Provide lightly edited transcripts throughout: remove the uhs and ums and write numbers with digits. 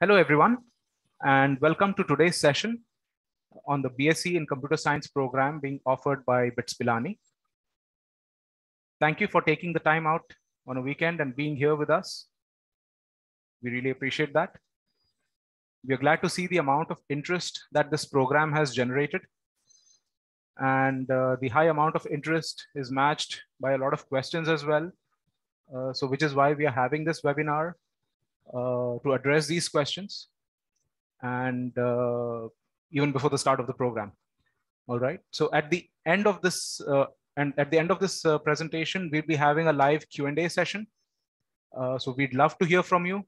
Hello everyone, and welcome to today's session on the BSc in Computer Science program being offered by BITS Pilani. Thank you for taking the time out on a weekend and being here with us. We really appreciate that. We are glad to see the amount of interest that this program has generated. And the high amount of interest is matched by a lot of questions as well. So which is why we are having this webinar to address these questions and even before the start of the program. All right. So at the end of this presentation, we'll be having a live Q&A session. So we'd love to hear from you.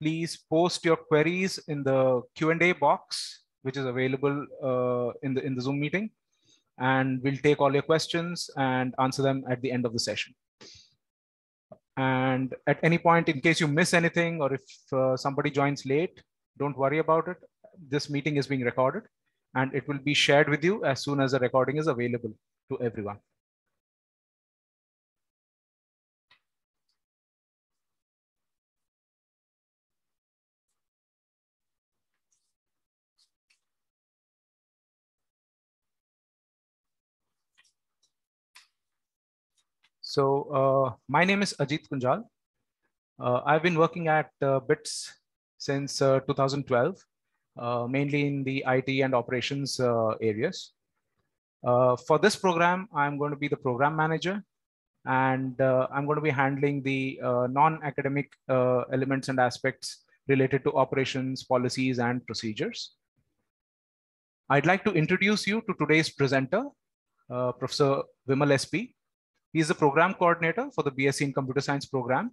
Please post your queries in the Q&A box, which is available in the Zoom meeting, and we'll take all your questions and answer them at the end of the session. And at any point, in case you miss anything or if somebody joins late, don't worry about it. This meeting is being recorded and it will be shared with you as soon as the recording is available to everyone. So my name is Ajit Kunjal. I've been working at BITS since 2012, mainly in the IT and operations areas. For this program, I'm going to be the program manager, and I'm going to be handling the non-academic elements and aspects related to operations, policies, and procedures. I'd like to introduce you to today's presenter, Professor Vimal SP. He is the program coordinator for the BSc in Computer Science program,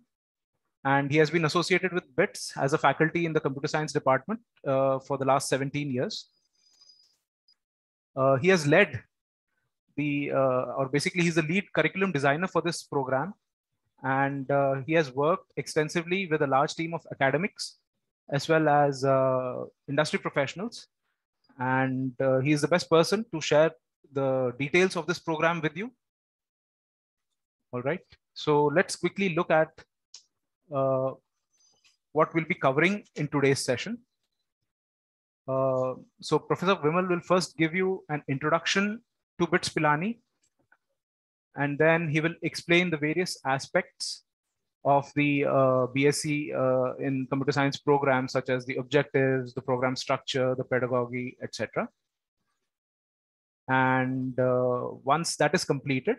and he has been associated with BITS as a faculty in the Computer Science department for the last 17 years. He has led the, he's the lead curriculum designer for this program, and he has worked extensively with a large team of academics as well as industry professionals, and he is the best person to share the details of this program with you. All right, so let's quickly look at what we'll be covering in today's session. So Professor Vimal will first give you an introduction to BITS Pilani, and then he will explain the various aspects of the BSc in Computer Science program, such as the objectives, the program structure, the pedagogy, etc. And once that is completed,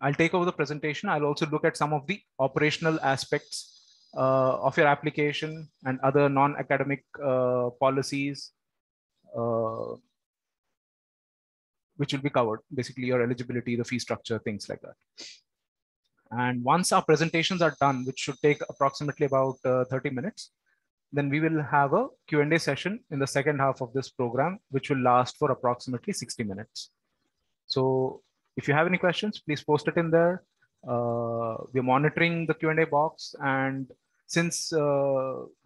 I'll take over the presentation. I'll also look at some of the operational aspects of your application and other non-academic policies, which will be covered, basically your eligibility, the fee structure, things like that. And once our presentations are done, which should take approximately about 30 minutes, then we will have a Q&A session in the second half of this program, which will last for approximately 60 minutes. So if you have any questions, please post it in there. We're monitoring the Q&A box. And since there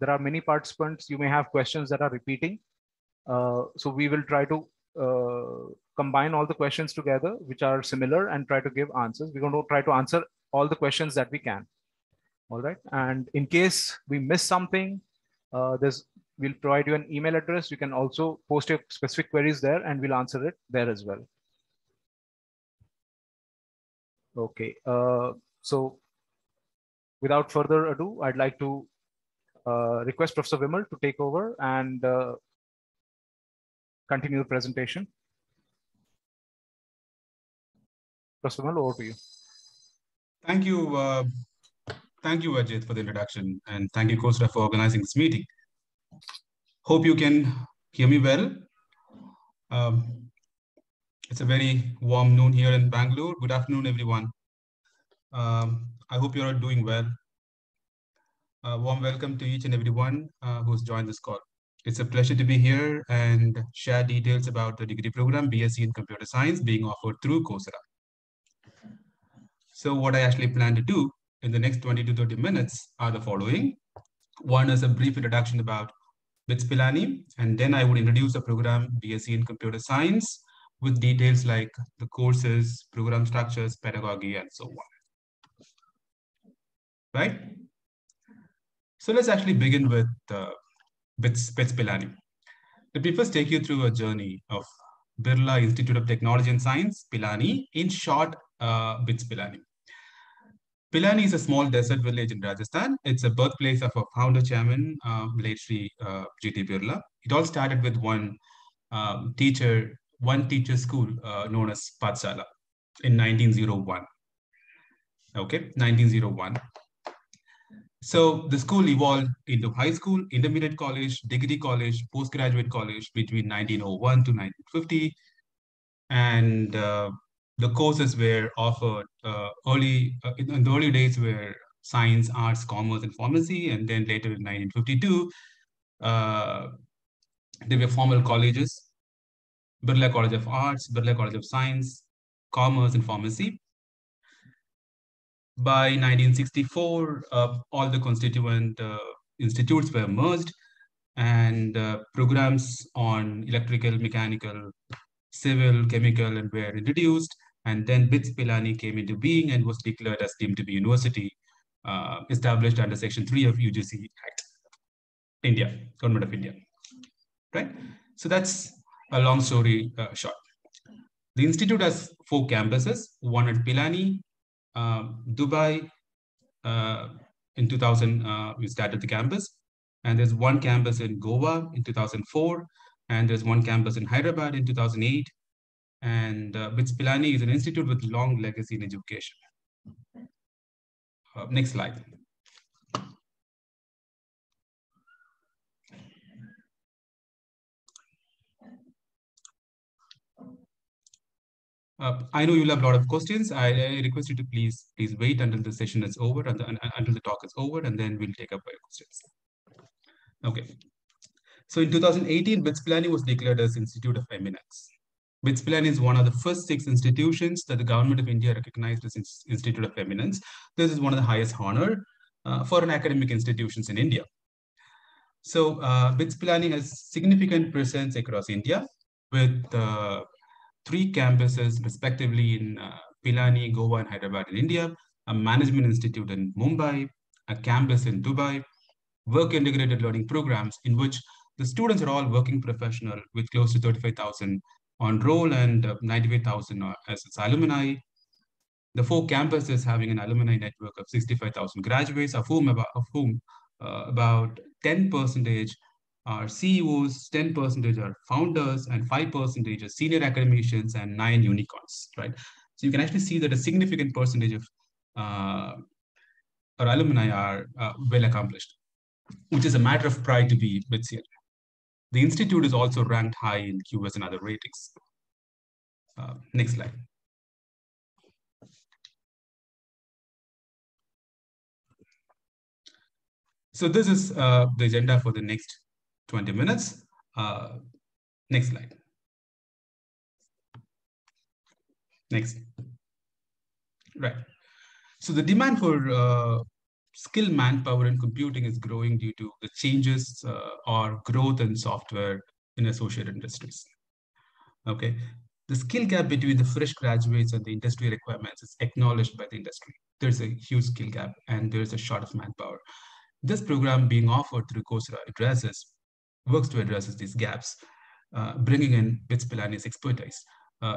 are many participants, you may have questions that are repeating. So we will try to combine all the questions together, which are similar, and try to give answers. We're going to try to answer all the questions that we can. All right. And in case we miss something, we'll provide you an email address. You can also post your specific queries there, and we'll answer it there as well. Okay, so without further ado, I'd like to request Professor Vimal to take over and continue the presentation. Professor Vimal, over to you. Thank you, Ajit, for the introduction, and thank you, Coursera, for organizing this meeting. Hope you can hear me well. It's a very warm noon here in Bangalore. Good afternoon, everyone. I hope you're all doing well. Warm welcome to each and everyone who's joined this call. It's a pleasure to be here and share details about the degree program, BSc in Computer Science, being offered through Coursera. So what I actually plan to do in the next 20 to 30 minutes are the following. One is a brief introduction about BITS Pilani, and then I would introduce the program BSc in Computer Science, with details like the courses, program structures, pedagogy, and so on. Right? So let's actually begin with Spitz Pilani. Let me first take you through a journey of Birla Institute of Technology and Science, Pilani, in short, BITS Pilani. Pilani is a small desert village in Rajasthan. It's a birthplace of our founder chairman, late Sri G.T. Birla. It all started with one teacher school known as Pathshala in 1901. Okay, 1901. So the school evolved into high school, intermediate college, degree college, postgraduate college between 1901 to 1950. And the courses were offered in the early days were science, arts, commerce, and pharmacy. And then later in 1952, there were formal colleges, Birla College of Arts, Birla College of Science, Commerce, and Pharmacy. By 1964, all the constituent institutes were merged, and programs on electrical, mechanical, civil, chemical, and were introduced. And then BITS Pilani came into being and was declared as deemed to be university, established under Section 3 of UGC Act, India, Government of India. Right. So that's a long story short. The institute has 4 campuses: one at Pilani. Dubai, in 2000, we started the campus. And there's one campus in Goa in 2004. And there's one campus in Hyderabad in 2008. And BITS Pilani is an institute with long legacy in education. Next slide. I know you'll have a lot of questions. I request you to please wait until the session is over, until the talk is over, and then we'll take up your questions. Okay. So in 2018, BITS Pilani was declared as Institute of Eminence. BITS Pilani is one of the first 6 institutions that the Government of India recognized as Institute of Eminence. This is one of the highest honor for an academic institutions in India. So BITS Pilani has significant presence across India with 3 campuses, respectively, in Pilani, Goa, and Hyderabad in India, a management institute in Mumbai, a campus in Dubai, work integrated learning programs in which the students are all working professional with close to 35,000 on roll and 98,000 as its alumni. The 4 campuses having an alumni network of 65,000 graduates, of whom about 10% are CEOs, 10% are founders, and 5% are senior academicians, and 9 unicorns, right? So you can actually see that a significant percentage of our alumni are well accomplished, which is a matter of pride to be BITS here. The institute is also ranked high in QS and other ratings. Next slide. So this is the agenda for the next 20 minutes. Next slide. Next. Right. So the demand for skilled manpower and computing is growing due to the changes or growth in software in associated industries. Okay. The skill gap between the fresh graduates and the industry requirements is acknowledged by the industry. There's a huge skill gap and there's a short of manpower. This program being offered through Coursera works to address these gaps, bringing in BITS Pilani's expertise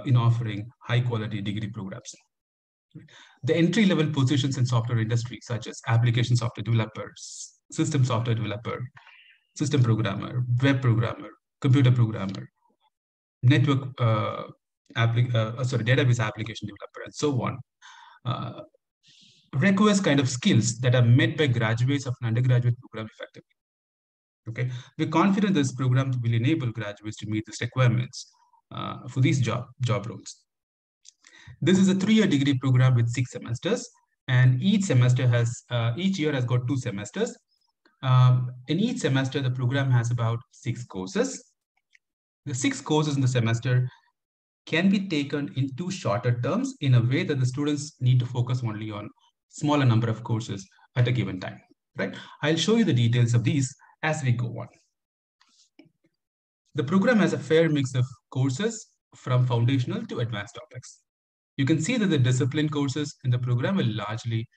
in offering high-quality degree programs. The entry-level positions in software industry, such as application software developers, system software developer, system programmer, web programmer, computer programmer, database application developer, and so on, requires kind of skills that are met by graduates of an undergraduate program effectively. Okay, we're confident this program will enable graduates to meet these requirements for these job roles. This is a 3-year degree program with 6 semesters, and each year has got 2 semesters. In each semester, the program has about 6 courses. The 6 courses in the semester can be taken in 2 shorter terms in a way that the students need to focus only on smaller number of courses at a given time. Right? I'll show you the details of these as we go on. The program has a fair mix of courses from foundational to advanced topics. You can see that the discipline courses in the program are largely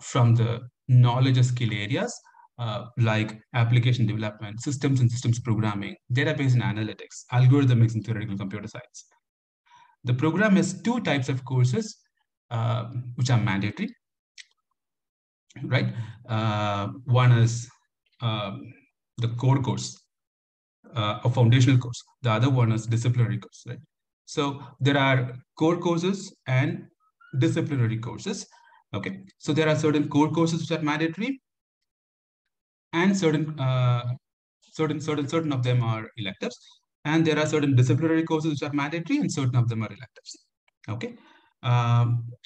from the knowledge or skill areas like application development, systems and systems programming, database and analytics, algorithmics and theoretical computer science. The program has two types of courses, which are mandatory, right? One is the core course, a foundational course. The other one is disciplinary course, right? So there are core courses and disciplinary courses. Okay, so there are certain core courses which are mandatory, and certain of them are electives, and there are certain disciplinary courses which are mandatory, and certain of them are electives. Okay,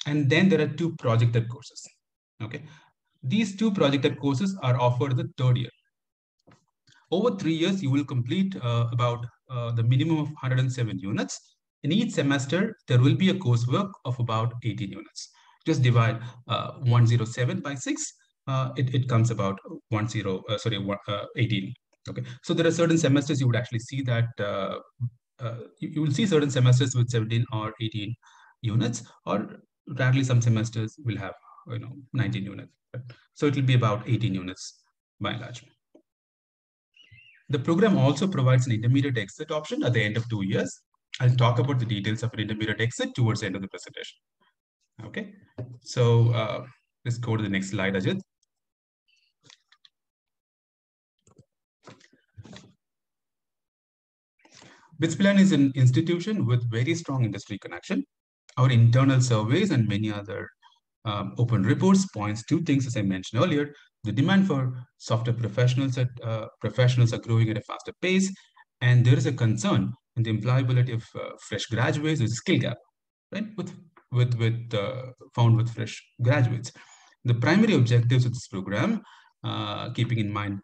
and then there are two projected courses. Okay, these two projected courses are offered the third year. Over 3 years, you will complete about the minimum of 107 units. In each semester, there will be a coursework of about 18 units. Just divide 107 by 6, it comes about 18. Okay, so there are certain semesters you would actually see that you will see certain semesters with 17 or 18 units, or rarely some semesters will have 19 units. So it will be about 18 units by and large. The program also provides an intermediate exit option at the end of 2 years. I'll talk about the details of an intermediate exit towards the end of the presentation. Okay, so let's go to the next slide, Ajit. BitsPlan is an institution with very strong industry connection. Our internal surveys and many other open reports points to things, as I mentioned earlier. The demand for software professionals are growing at a faster pace, and there is a concern in the employability of fresh graduates. There's a skill gap, right? Found with fresh graduates. The primary objectives of this program, keeping in mind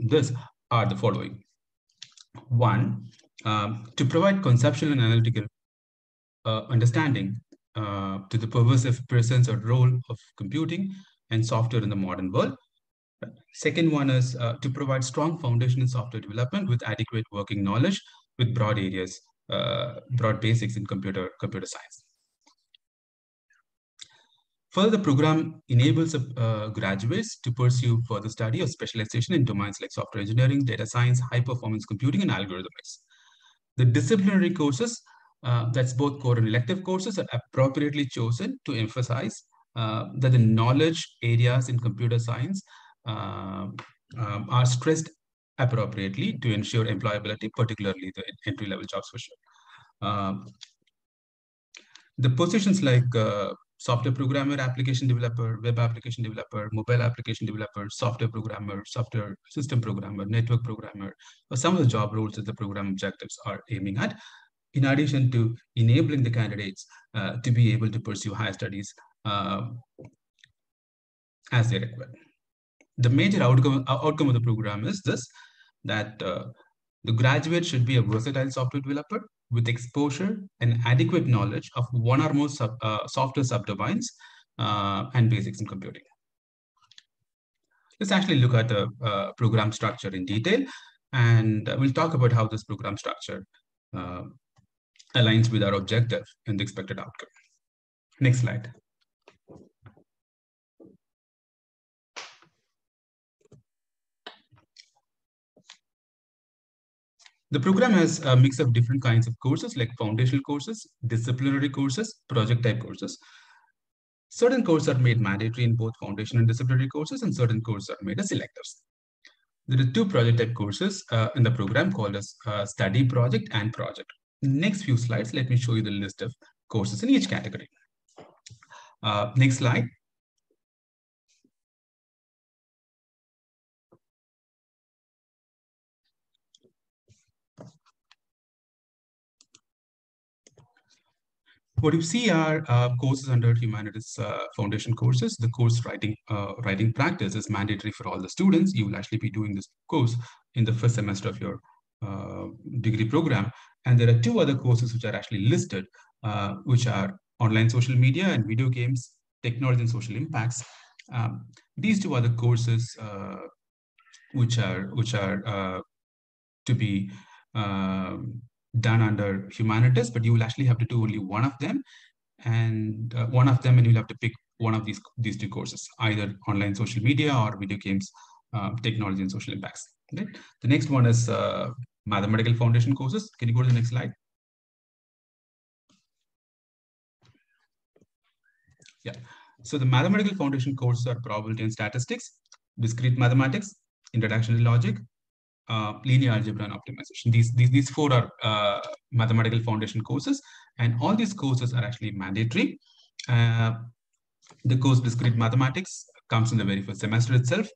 this, are the following: one, to provide conceptual and analytical understanding to the pervasive presence or role of computing and software in the modern world. Second one is to provide strong foundation in software development with adequate working knowledge with broad areas, broad basics in computer science. Further, the program enables graduates to pursue further study or specialization in domains like software engineering, data science, high-performance computing, and algorithmics. The disciplinary courses, that's both core and elective courses, are appropriately chosen to emphasize that the knowledge areas in computer science are stressed appropriately to ensure employability, particularly the entry-level jobs for sure. The positions like software programmer, application developer, web application developer, mobile application developer, software programmer, software system programmer, network programmer, or some of the job roles that the program objectives are aiming at, in addition to enabling the candidates to be able to pursue higher studies as they require. The major outcome of the program is this, that the graduate should be a versatile software developer with exposure and adequate knowledge of one or more software subdomains and basics in computing. Let's actually look at the program structure in detail, and we'll talk about how this program structure aligns with our objective and the expected outcome. Next slide. The program has a mix of different kinds of courses like foundational courses, disciplinary courses, project type courses. Certain courses are made mandatory in both foundation and disciplinary courses, and certain courses are made as electives. There are two project type courses in the program called as study project and project. In the next few slides, let me show you the list of courses in each category. Next slide. What you see are courses under humanities foundation courses. The course writing practice is mandatory for all the students. You will actually be doing this course in the first semester of your degree program. And there are two other courses which are actually listed, which are online social media and video games, technology and social impacts. These two other courses, which are to be done under humanities, but you will actually have to do only one of them, and you'll have to pick one of these two courses, either online social media or video games technology and social impacts. Right? The next one is mathematical foundation courses. Can you go to the next slide? Yeah. So the mathematical foundation courses are probability and statistics, discrete mathematics, introduction to logic, linear algebra, and optimization. These four are mathematical foundation courses, and all these courses are actually mandatory. The course discrete mathematics comes in the very first semester itself,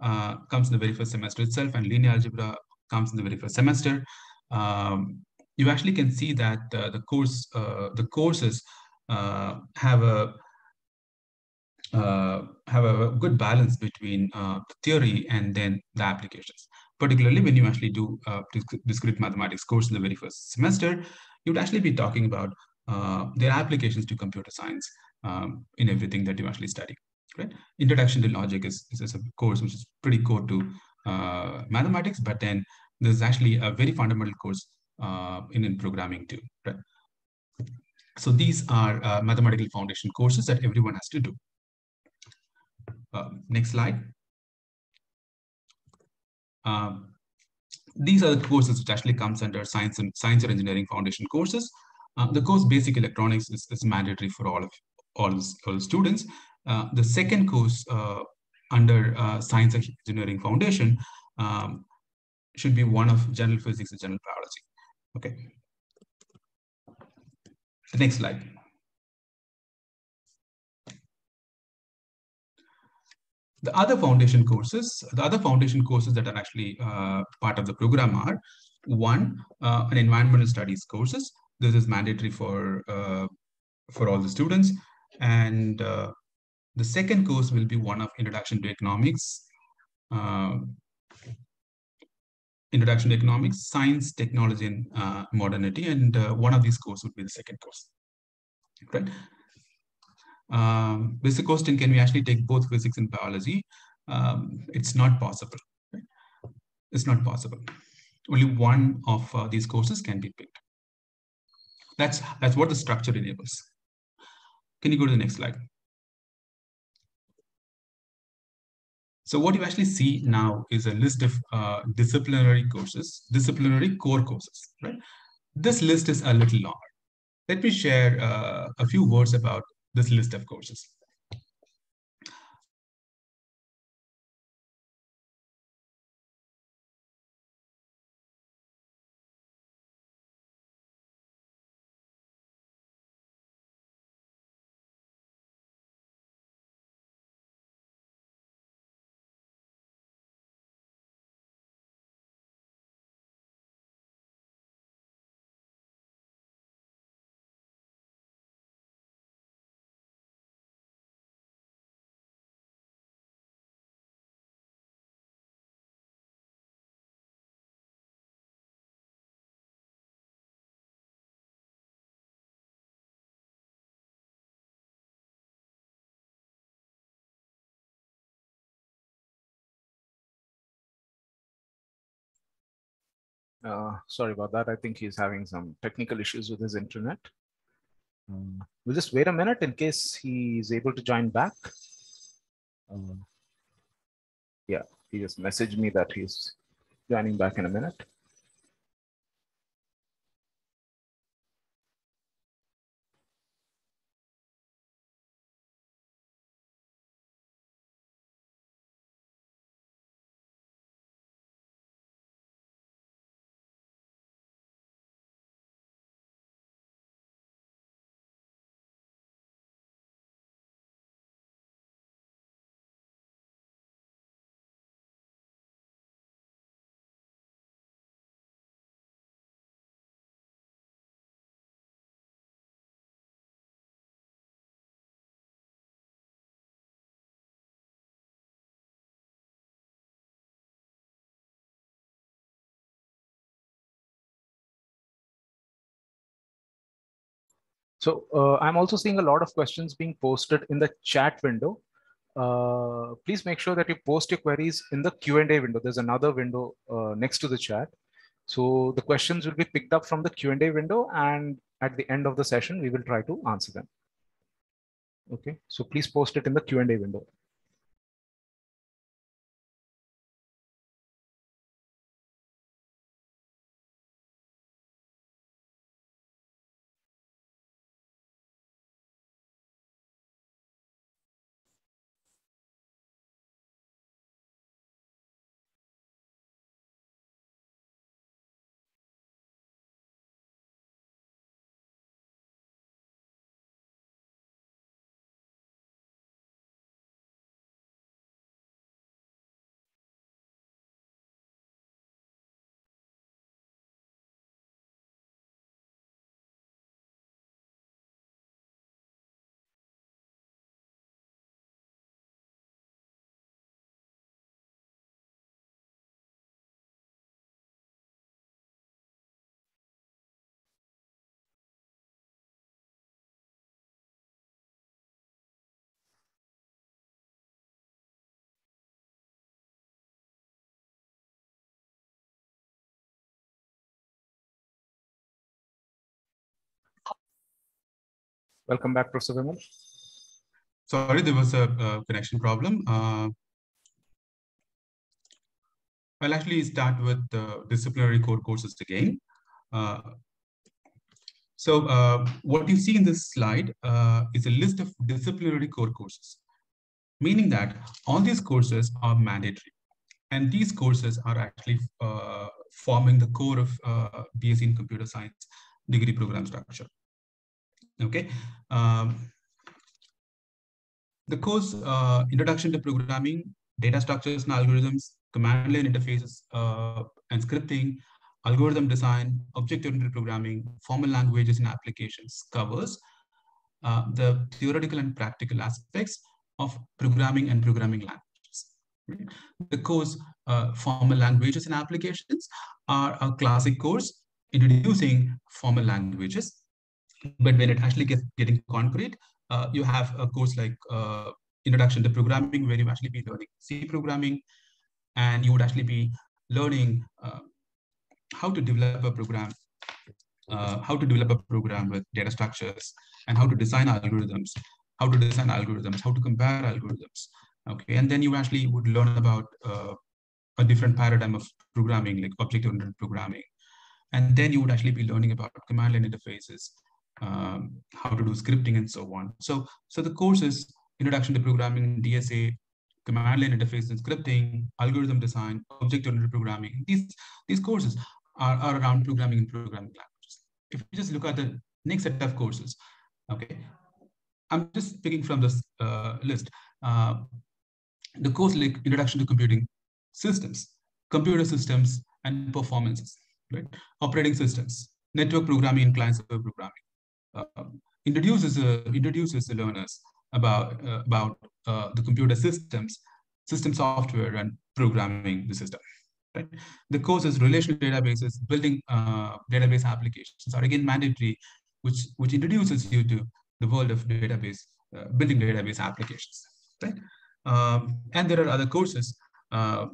and linear algebra comes in the very first semester. You actually can see that the courses have a good balance between theory and then the applications. Particularly when you actually do discrete mathematics course in the very first semester, you'd actually be talking about their applications to computer science in everything that you actually study. Right? Introduction to logic is a course which is pretty core to mathematics, but then there's actually a very fundamental course in programming too. Right? So these are mathematical foundation courses that everyone has to do. Next slide. These are the courses which actually comes under science or engineering foundation courses. The course basic electronics is mandatory for all students. The second course under science and engineering foundation should be one of general physics and general biology. Okay. The next slide. The other foundation courses that are actually part of the program are one, an environmental studies courses. This is mandatory for all the students, and the second course will be one of introduction to economics, science, technology, and modernity, and one of these courses would be the second course. Right. Basic question, can we actually take both physics and biology? It's not possible. Right? It's not possible. Only one of these courses can be picked. That's what the structure enables. Can you go to the next slide? So what you actually see now is a list of disciplinary core courses. Right? This list is a little longer. Let me share a few words about this list of courses. Sorry about that. I think he's having some technical issues with his internet. We'll just wait a minute in case he's able to join back. Yeah, he just messaged me that he's joining back in a minute. So I'm also seeing a lot of questions being posted in the chat window. Please make sure that you post your queries in the Q&A window. There's another window next to the chat. So the questions will be picked up from the Q&A window, and at the end of the session, we will try to answer them. Okay, so please post it in the Q&A window. Welcome back, Professor Vimal. Sorry, there was a connection problem. I'll actually start with the disciplinary core courses again. So what you see in this slide is a list of disciplinary core courses, meaning that all these courses are mandatory. And these courses are actually forming the core of BSc in Computer Science degree program structure. Okay. The course Introduction to Programming, Data Structures and Algorithms, Command Line Interfaces and Scripting, Algorithm Design, Object-Oriented Programming, Formal Languages and Applications covers the theoretical and practical aspects of programming and programming language. The course Formal Languages and Applications are a classic course introducing formal languages, but when it actually gets concrete, you have a course like Introduction to Programming, where you actually be learning C programming, and you would actually be learning how to develop a program, with data structures, and how to design algorithms, how to compare algorithms. Okay, and then you actually would learn about a different paradigm of programming, like object-oriented programming. And then you would actually be learning about command line interfaces, how to do scripting and so on. So the courses, Introduction to Programming, DSA, Command Line Interfaces and Scripting, Algorithm Design, Object-Oriented Programming, these courses are around programming and programming languages. If you just look at the next set of courses, okay, I'm just picking from this list. The course like Introduction to Computing Systems, Computer Systems and Performances, right? Operating Systems, Network Programming and Client-Server Programming, introduces the learners about the computer systems, system software, and programming the system. Right? The courses Relational Databases, Building Database Applications are again mandatory, which introduces you to the world of database building database applications. Right? And there are other courses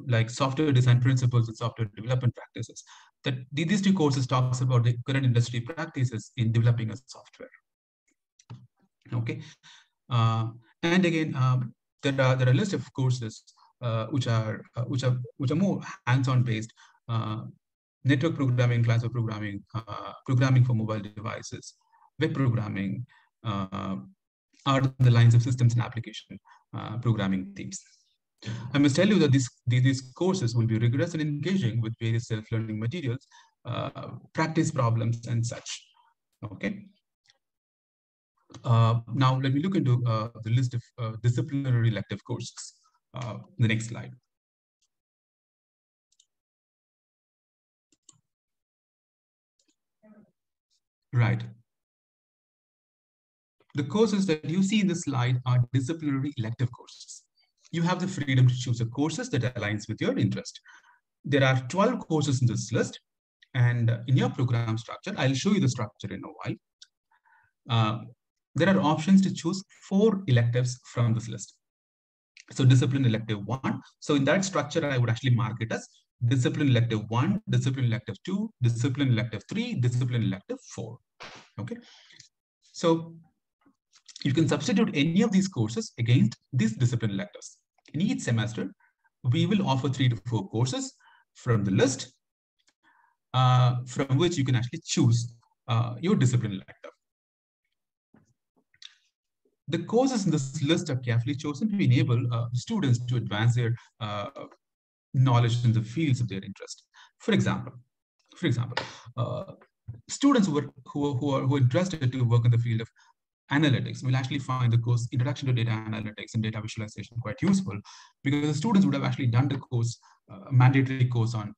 like Software Design Principles and Software Development Practices. That these two courses talks about the current industry practices in developing a software. Okay, and again, there are a list of courses which are more hands-on based: network programming, client-server programming, programming for mobile devices, web programming. Are the lines of systems and application programming themes. I must tell you that these courses will be rigorous and engaging with various self-learning materials, practice problems, and such. Okay. Now let me look into the list of disciplinary elective courses. The next slide. Right. The courses that you see in this slide are disciplinary elective courses. You have the freedom to choose the courses that aligns with your interest. There are 12 courses in this list, and in your program structure, I'll show you the structure in a while. There are options to choose 4 electives from this list. So discipline elective 1. So in that structure, I would actually mark it as discipline elective 1, discipline elective 2, discipline elective 3, discipline elective 4. Okay. So you can substitute any of these courses against these discipline electives. In each semester, we will offer 3 to 4 courses from the list, from which you can actually choose your discipline elective. The courses in this list are carefully chosen to enable students to advance their knowledge in the fields of their interest. For example, students who are interested to work in the field of analytics will actually find the course Introduction to Data Analytics and Data Visualization quite useful, because the students would have actually done the course, mandatory course on,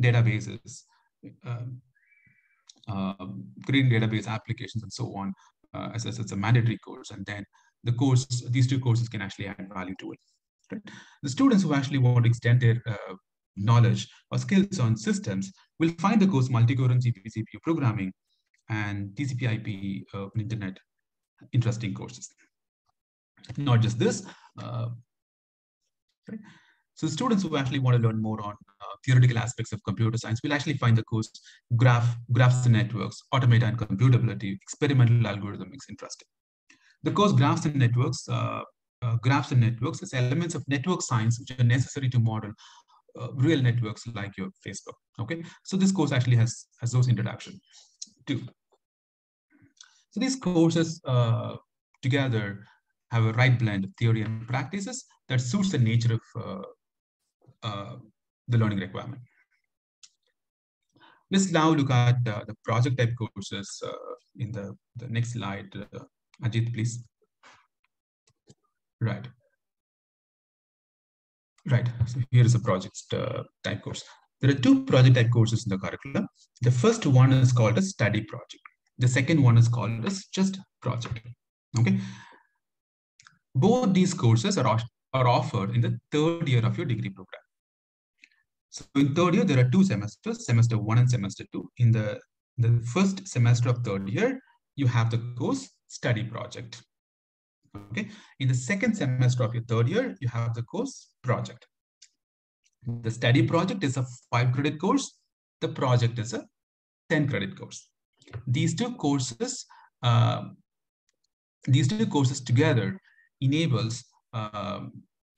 databases, creating database applications and so on, as it's a mandatory course. And then the course, these 2 courses can actually add value to it. Right? The students who actually want to extend their knowledge or skills on systems will find the course Multi-Core and GPU Programming and TCP/IP internet interesting courses. Not just this. Right? So students who actually want to learn more on theoretical aspects of computer science, we'll actually find the course Graphs and Networks, Automata and Computability, Experimental Algorithmics interesting. The course Graphs and Networks, is elements of network science which are necessary to model real networks like your Facebook. Okay, so this course actually has those introduction too. So these courses together have a right blend of theory and practices that suits the nature of the learning requirement. Let's now look at the project type courses in the next slide. Ajit, please. Right. So here is a project type course. There are two project type courses in the curriculum. The first one is called a study project. The second one is called as just project. Okay. Both these courses are offered in the third year of your degree program. So in third year, there are two semesters, semester one and semester two. In the first semester of third year, you have the course study project. Okay. In the second semester of your third year, you have the course project. The study project is a 5-credit course. The project is a 10-credit course. These two courses together enables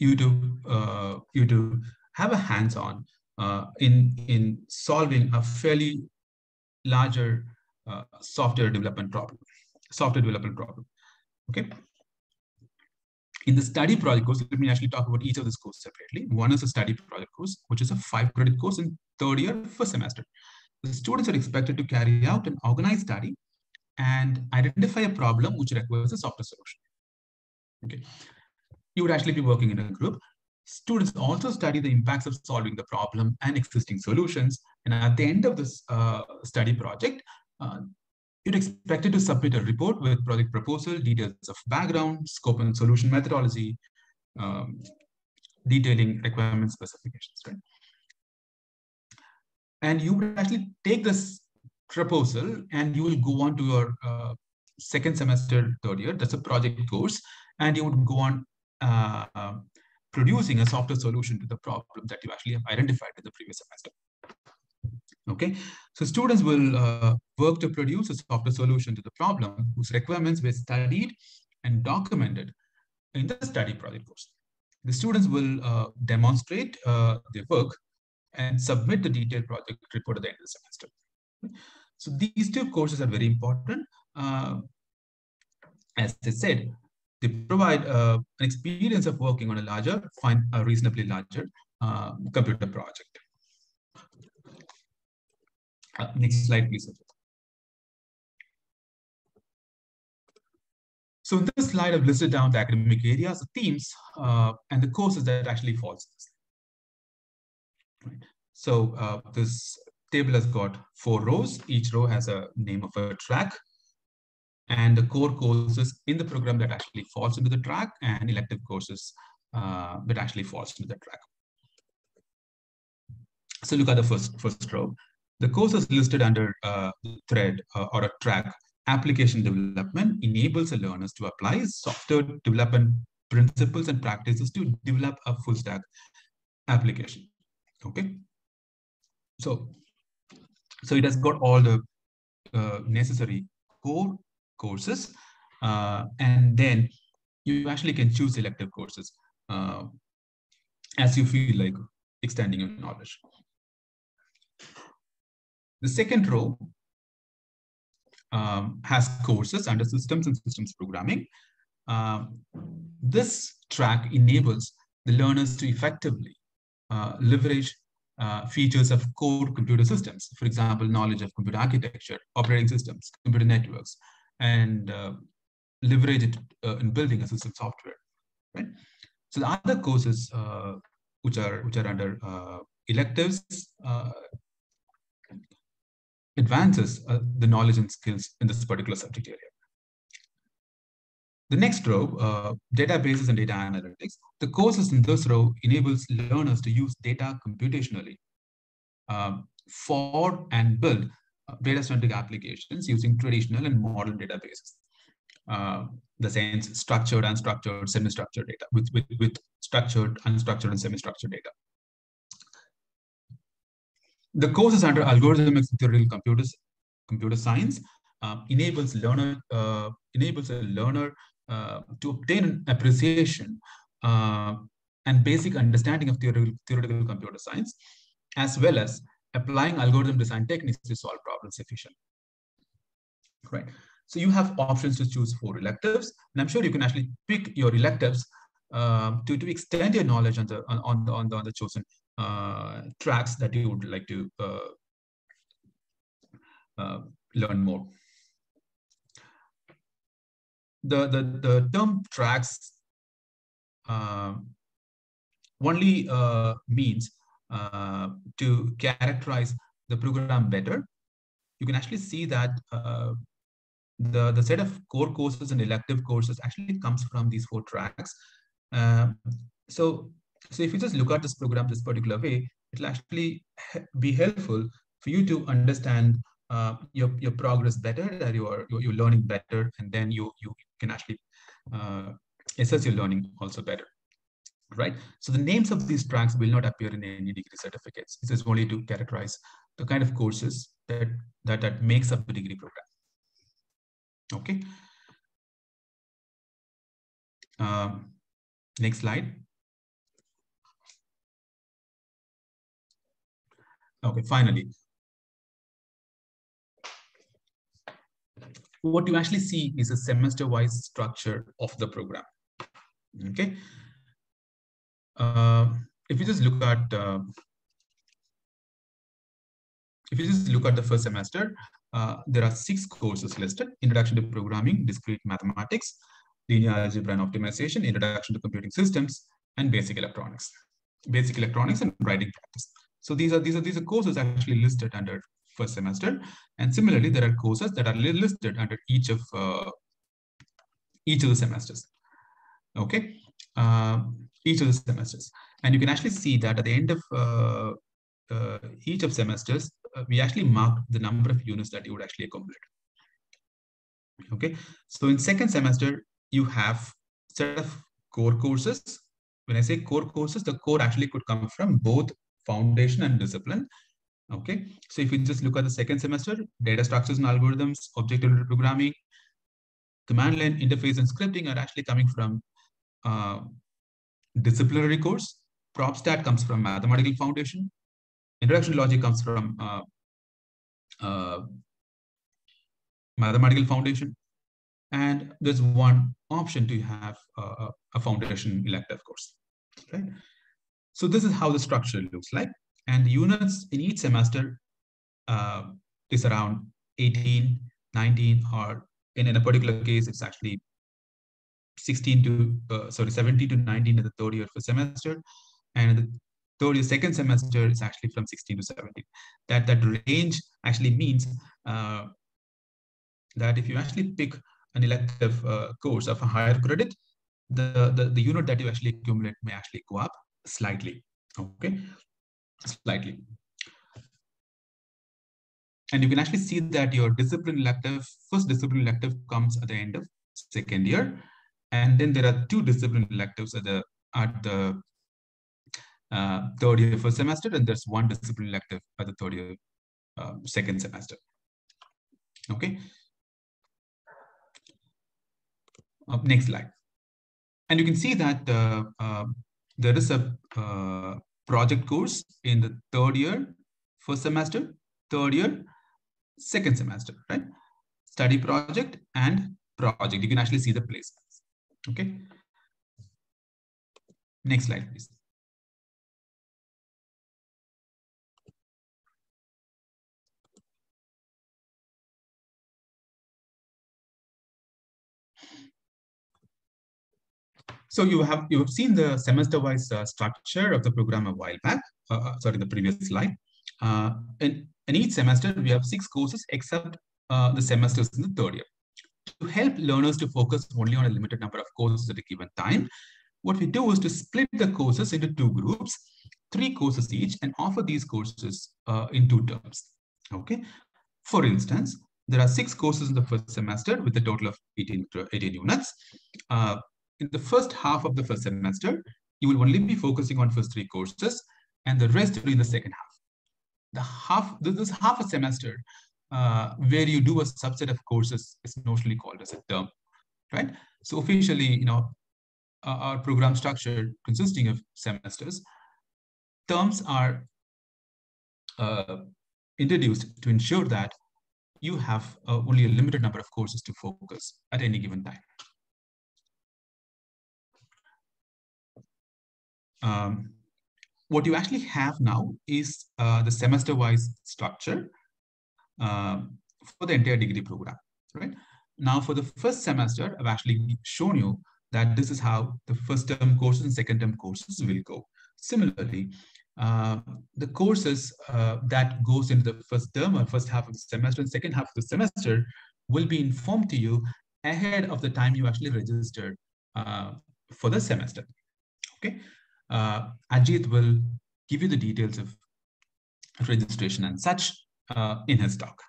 you to have a hands-on in solving a fairly larger software development problem. Okay. In the study project course, let me actually talk about each of these courses separately. One is a study project course, which is a 5-credit course in third year, first semester. The students are expected to carry out an organized study and identify a problem which requires a software solution. Okay. You would actually be working in a group. Students also study the impacts of solving the problem and existing solutions. And at the end of this study project, you're expected to submit a report with project proposal, details of background, scope and solution methodology, detailing requirement specifications, right? And you would actually take this proposal and you will go on to your second semester, third year. That's a project course. And you would go on producing a software solution to the problem that you actually have identified in the previous semester. Okay, so students will work to produce a software solution to the problem whose requirements were studied and documented in the study project course. The students will demonstrate their work and submit the detailed project report at the end of the semester. So these two courses are very important. As I said, they provide an experience of working on a reasonably larger computer project. Next slide, please. So in this slide, I've listed down the academic areas, the themes, and the courses that actually falls. So this table has got 4 rows. Each row has a name of a track and the core courses in the program that actually falls into the track and elective courses that actually falls into the track. So look at the first row. The courses listed under thread or a track, application development enables the learners to apply software development principles and practices to develop a full stack application. Okay, so it has got all the necessary core courses, and then you actually can choose elective courses as you feel like extending your knowledge. The second row has courses under systems and systems programming. This track enables the learners to effectively leverage features of core computer systems. For example, knowledge of computer architecture, operating systems, computer networks, and leverage it in building a system software. Right. So the other courses which are under electives advances the knowledge and skills in this particular subject area. The next row, databases and data analytics. The courses in this row enables learners to use data computationally for and build data-centric applications using traditional and modern databases. The sense structured, unstructured, semi-structured data with structured, unstructured, and semi-structured data. The course is under Algorithmic and Theoretical Computer Science. Enables a learner to obtain an appreciation and basic understanding of theoretical computer science, as well as applying algorithm design techniques to solve problems efficiently. Right. So you have options to choose 4 electives, and I'm sure you can actually pick your electives to extend your knowledge on the chosen tracks that you would like to learn more. The term tracks only means to characterize the program better. You can actually see that the set of core courses and elective courses actually comes from these 4 tracks. So if you just look at this program this particular way, it'll actually be helpful for you to understand your progress better, that you're learning better, and then you can actually assess your learning also better. Right. So the names of these tracks will not appear in any degree certificates. This is only to characterize the kind of courses that makes up the degree program. Okay. Next slide. Okay. Finally, what you actually see is a semester-wise structure of the program. Okay. If you just look at the first semester, there are 6 courses listed: Introduction to Programming, Discrete Mathematics, Linear Algebra and Optimization, Introduction to Computing Systems, and Basic Electronics and Writing Practice. So these are courses actually listed under first semester, and similarly there are courses that are listed under each of the semesters. Okay. Each of the semesters, and you can actually see that at the end of each of semesters, we actually mark the number of units that you would actually accumulate. Okay, so in second semester, you have set of core courses. When I say core courses, the core actually could come from both foundation and discipline. Okay, so if you just look at the second semester, data structures and algorithms, object-oriented programming, command line interface and scripting are actually coming from disciplinary course. Prop stat comes from mathematical foundation. Introduction to logic comes from mathematical foundation. And there's one option to have a foundation elective course. Right. So this is how the structure looks like. And the units in each semester is around 18, 19, or in a particular case, it's actually 17 to 19 in the third year of the semester, and the third year second semester is actually from 16 to 17. That range actually means that if you actually pick an elective course of a higher credit, the unit that you actually accumulate may actually go up slightly. Okay, slightly. And you can actually see that your first discipline elective comes at the end of second year. And then there are 2 discipline electives at the third year first semester, and there's 1 discipline elective at the third year second semester. Okay. Next slide. And you can see that there is a project course in the third year first semester, third year second semester, right? Study project and project. You can actually see the placements. Okay. Next slide, please. So you have seen the semester-wise structure of the program a while back. Sorry, the previous slide. In each semester, we have 6 courses except the semesters in the third year. To help learners to focus only on a limited number of courses at a given time, what we do is to split the courses into 2 groups, 3 courses each, and offer these courses in 2 terms. Okay. For instance, there are 6 courses in the first semester with a total of 18 units. In the first half of the first semester, you will only be focusing on first 3 courses, and the rest will be in the second half. This half a semester where you do a subset of courses is notionally called as a term, right? So officially, you know, our program structure consisting of semesters, terms are introduced to ensure that you have only a limited number of courses to focus at any given time. What you actually have now is the semester-wise structure for the entire degree program, right? Now, for the first semester, I've actually shown you that this is how the first term courses and second term courses will go. Similarly, the courses that goes into the first term or first half of the semester and second half of the semester will be informed to you ahead of the time you actually registered for the semester, okay? Ajit will give you the details of registration and such in his talk.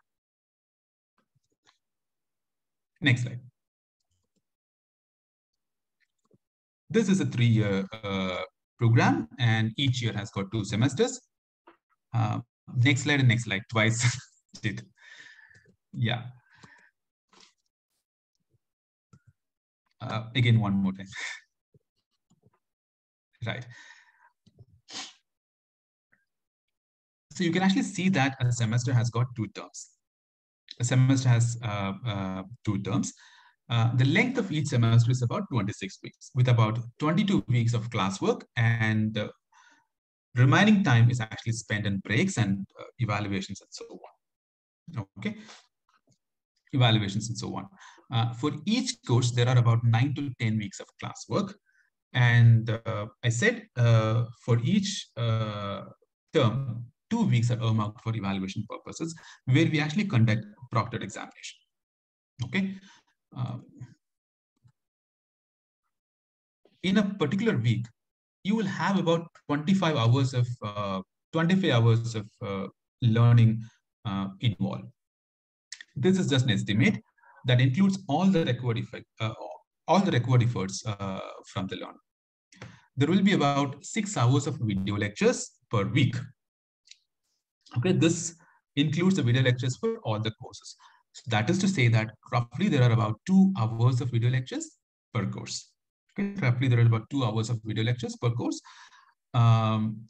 Next slide. This is a three-year program, and each year has got two semesters. Next slide and next slide, twice. Yeah. Again, one more time. Right. So you can actually see that a semester has got two terms. A semester has two terms. The length of each semester is about 26 weeks, with about 22 weeks of classwork, and the remaining time is actually spent in breaks and evaluations and so on. Okay, evaluations and so on. For each course, there are about 9 to 10 weeks of classwork. And I said for each term, 2 weeks are earmarked for evaluation purposes, where we actually conduct proctored examination. Okay. In a particular week, you will have about 25 hours of learning involved. This is just an estimate that includes all the required effect. All the required efforts from the learner. There will be about 6 hours of video lectures per week. Okay, this includes the video lectures for all the courses. So that is to say that roughly there are about 2 hours of video lectures per course. Okay, roughly there are about 2 hours of video lectures per course.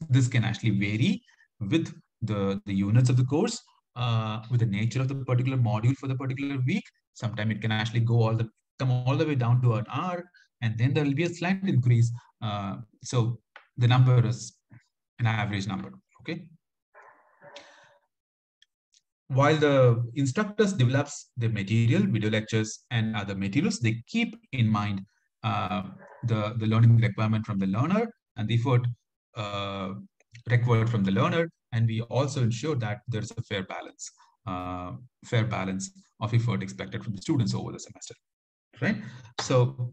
This can actually vary with the units of the course, with the nature of the particular module for the particular week. Sometimes it can actually go come all the way down to an hour, and then there will be a slight increase. So the number is an average number, okay? While the instructors develops the material, video lectures and other materials, they keep in mind the learning requirement from the learner and the effort required from the learner. And we also ensure that there's a fair balance of effort expected from the students over the semester. Right. So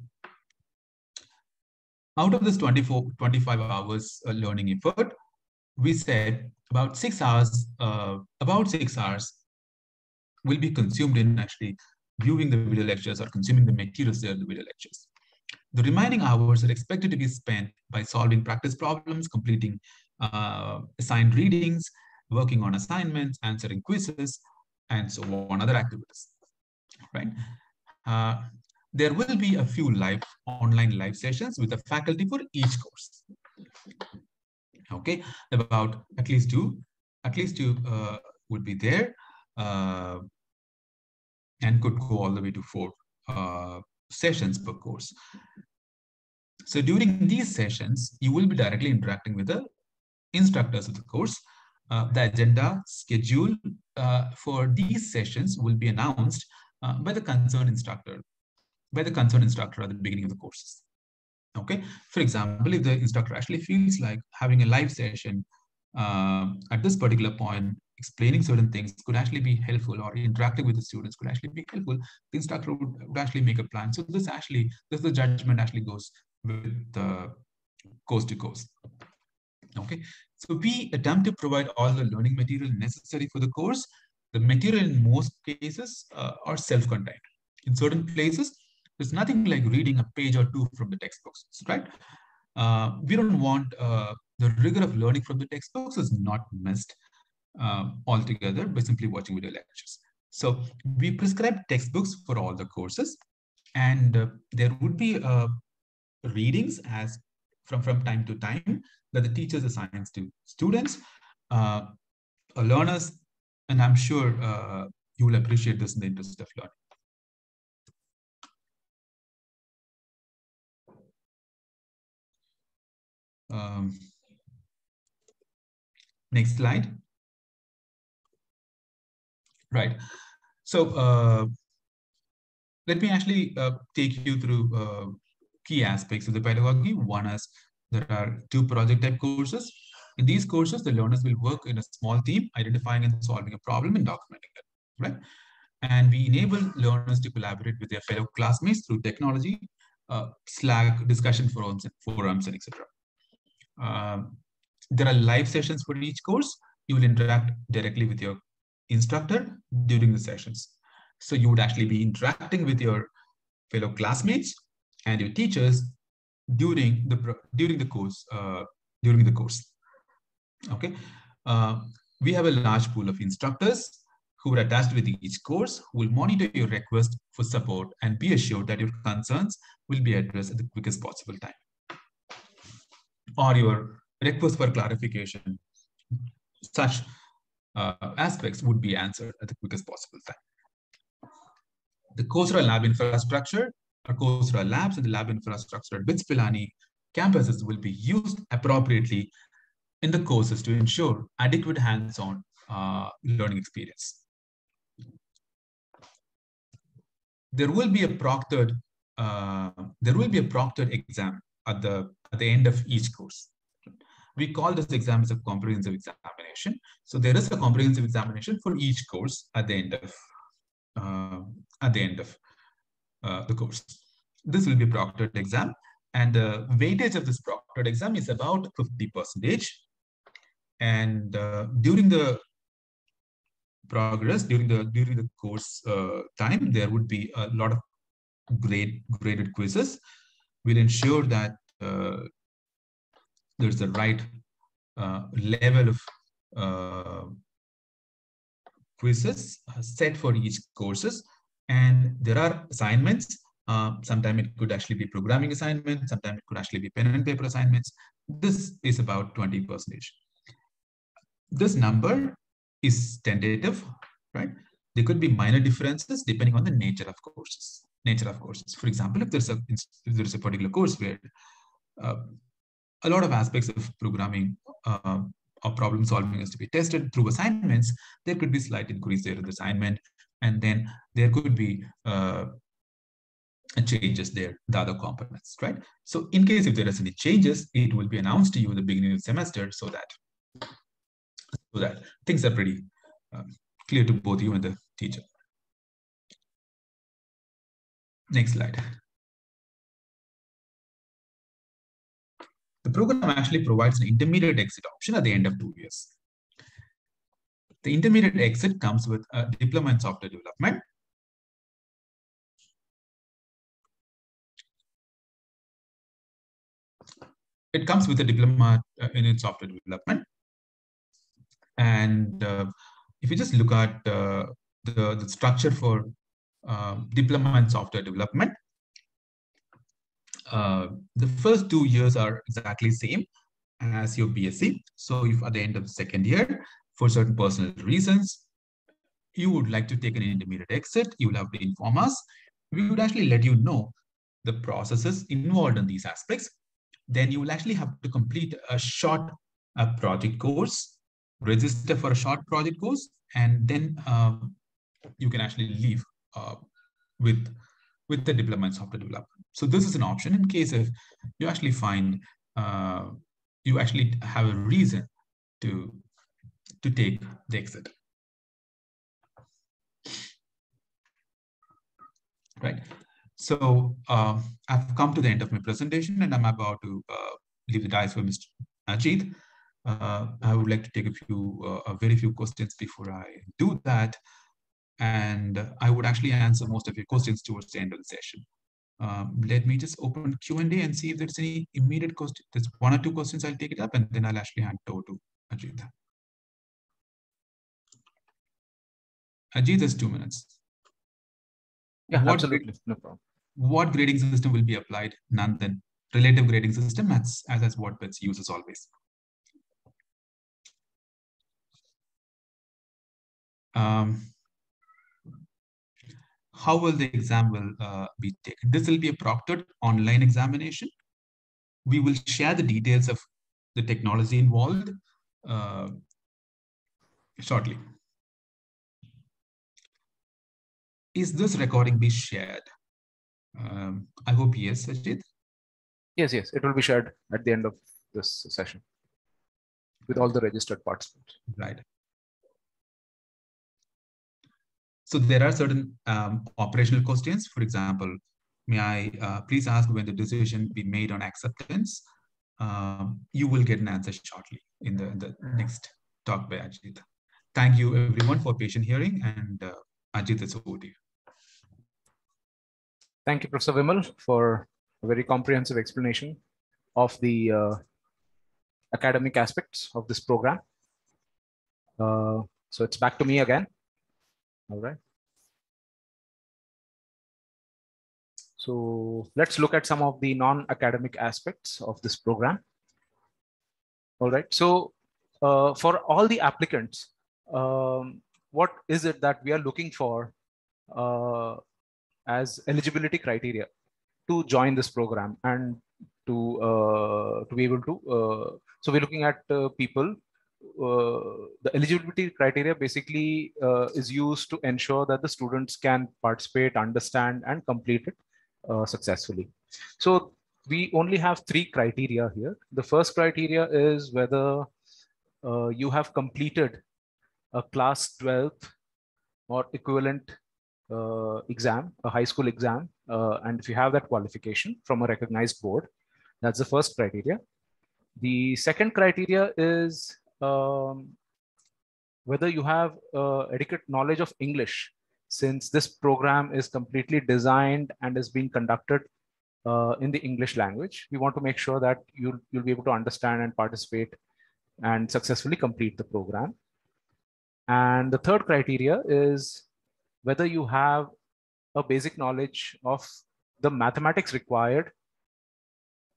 out of this 25 hours learning effort, we said about 6 hours will be consumed in actually viewing the video lectures or consuming the materials there in the video lectures. The remaining hours are expected to be spent by solving practice problems, completing assigned readings, working on assignments, answering quizzes, and so on, other activities, right? There will be a few online live sessions with the faculty for each course. Okay, about at least two would be there, and could go all the way to 4 sessions per course. So during these sessions, you will be directly interacting with the instructors of the course. The agenda schedule for these sessions will be announced by the concerned instructor at the beginning of the courses. Okay, for example, if the instructor actually feels like having a live session at this particular point, explaining certain things could actually be helpful, or interacting with the students could actually be helpful, the instructor would actually make a plan. So the judgment actually goes with course to course. Okay, so we attempt to provide all the learning material necessary for the course. The material in most cases are self-contained. In certain places, there's nothing like reading a page or two from the textbooks, right? We don't want the rigor of learning from the textbooks is not missed. altogether by simply watching video lectures. So we prescribe textbooks for all the courses, and there would be readings as from time to time that the teachers assign to students, learners, and I'm sure you will appreciate this in the interest of learning. Next slide. Right. So let me actually take you through key aspects of the pedagogy. One is there are 2 project type courses. In these courses, the learners will work in a small team, identifying and solving a problem and documenting it. Right. And we enable learners to collaborate with their fellow classmates through technology, Slack, discussion forums, and etc. There are live sessions for each course. You will interact directly with your instructor during the sessions. So you would actually be interacting with your fellow classmates and your teachers during the course. Okay. We have a large pool of instructors who are attached with each course, who will monitor your request for support and be assured that your concerns will be addressed at the quickest possible time, or your request for clarification, such aspects would be answered at the quickest possible time. The Coursera lab infrastructure, or Coursera labs and the lab infrastructure at BITS Pilani campuses will be used appropriately in the courses to ensure adequate hands-on learning experience. There will be a proctored exam at the end of each course. We call this exam as a comprehensive examination. So there is a comprehensive examination for each course at the end of the course. This will be a proctored exam, and the weightage of this proctored exam is about 50%. And during the progress, during the course time, there would be a lot of graded quizzes. We'll ensure that there's the right level of quizzes set for each courses, and there are assignments. Sometimes it could actually be programming assignments. Sometimes it could actually be pen and paper assignments. This is about 20%. This number is tentative, right? There could be minor differences depending on the nature of courses. For example, if there is a particular course where a lot of aspects of programming or problem solving has to be tested through assignments, there could be slight increase there in the assignment, and then there could be changes there, the other components, right? So in case if there is any changes, it will be announced to you in the beginning of the semester, so that things are pretty clear to both you and the teacher. Next slide. The program actually provides an intermediate exit option at the end of 2 years. The intermediate exit comes with a diploma in software development. It comes with a diploma in software development. And if you just look at the structure for diploma in software development, the first 2 years are exactly same as your BSc. So if at the end of the second year, for certain personal reasons, you would like to take an intermediate exit, you will have to inform us. We would actually let you know the processes involved in these aspects. Then you will actually have to complete a short project course, register for a short project course, and then you can actually leave with the diploma in software development. So this is an option in case if you actually find you actually have a reason to take the exit. Right. So I've come to the end of my presentation, and I'm about to leave the dice for Mr. Ajit. I would like to take a very few questions before I do that. And I would actually answer most of your questions towards the end of the session. Let me just open Q&A and see if there's any immediate question. There's 1 or 2 questions. I'll take it up, and then I'll actually hand it over to Ajit. Ajit has 2 minutes. Yeah, absolutely. No problem. What grading system will be applied? None then. Relative grading system, as what WES uses always. How will the exam be taken? This will be a proctored online examination. We will share the details of the technology involved shortly. Is this recording be shared? I hope yes, Ajit. Yes, it will be shared at the end of this session with all the registered participants. Right. So there are certain operational questions. For example, may I please ask when the decision be made on acceptance? You will get an answer shortly in the next talk by Ajit. Thank you everyone for patient hearing, and Ajit, it's over to you. Thank you, Professor Vimal, for a very comprehensive explanation of the academic aspects of this program. So it's back to me again. All right. So let's look at some of the non-academic aspects of this program. All right. So for all the applicants, what is it that we are looking for as eligibility criteria to join this program and to be able to, so we're looking at people, the eligibility criteria basically is used to ensure that the students can participate, understand, and complete it successfully. So we only have 3 criteria here. The first criteria is whether you have completed a class 12th or equivalent exam, a high school exam, and if you have that qualification from a recognized board. That's the first criteria. The second criteria is whether you have adequate knowledge of English, since this program is completely designed and is being conducted in the English language. We want to make sure that you'll be able to understand and participate and successfully complete the program. And the third criteria is whether you have a basic knowledge of the mathematics required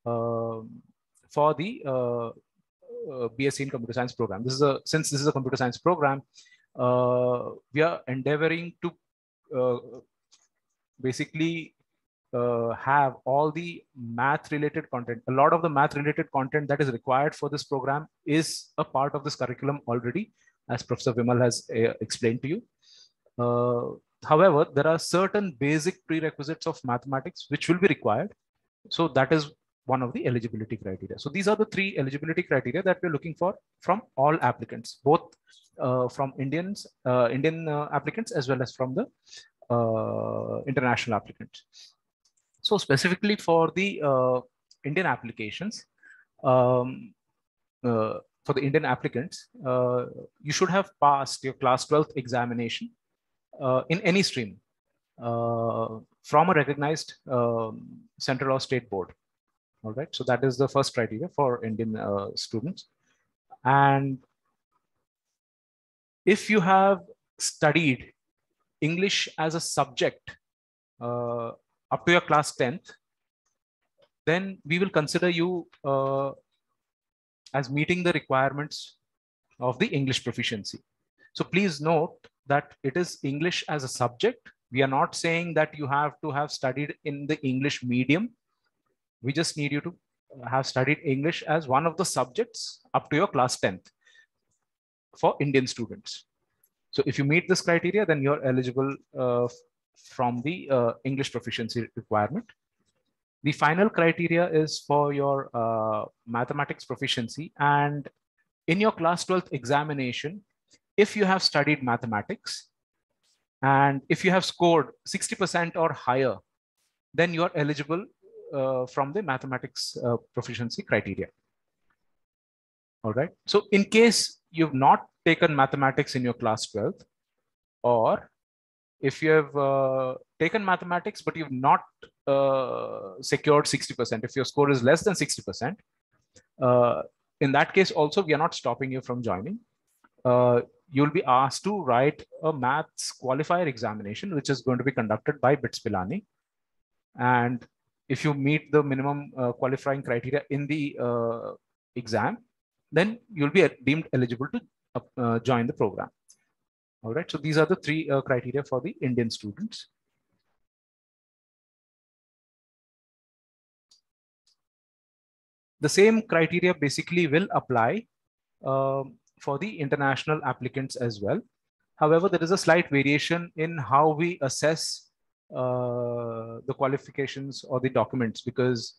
for the BSc in Computer Science program. This is a, since this is a computer science program, we are endeavoring to basically have all the math related content. A lot of the math related content that is required for this program is a part of this curriculum already, as Professor Vimal has explained to you. However, there are certain basic prerequisites of mathematics which will be required. So that is one of the eligibility criteria. So these are the 3 eligibility criteria that we're looking for from all applicants, both from Indian applicants as well as from the international applicants. So specifically for the Indian applications, for the Indian applicants, you should have passed your class 12th examination in any stream from a recognized central or state board. All right. So that is the first criteria for Indian students. And if you have studied English as a subject up to your class 10th, then we will consider you as meeting the requirements of the English proficiency. So please note that it is English as a subject. We are not saying that you have to have studied in the English medium. We just need you to have studied English as one of the subjects up to your class 10th for Indian students. So if you meet this criteria, then you're eligible from the English proficiency requirement. The final criteria is for your mathematics proficiency. And in your class 12th examination, if you have studied mathematics and if you have scored 60% or higher, then you're eligible from the mathematics proficiency criteria. All right. So in case you've not taken mathematics in your class 12th, or if you have taken mathematics, but you've not secured 60%, if your score is less than 60%, in that case also, we are not stopping you from joining. you'll be asked to write a maths qualifier examination, which is going to be conducted by BITS Pilani. And if you meet the minimum qualifying criteria in the exam, then you'll be deemed eligible to join the program. All right, so these are the three criteria for the Indian students. The same criteria basically will apply for the international applicants as well. However, there is a slight variation in how we assess the qualifications or the documents, because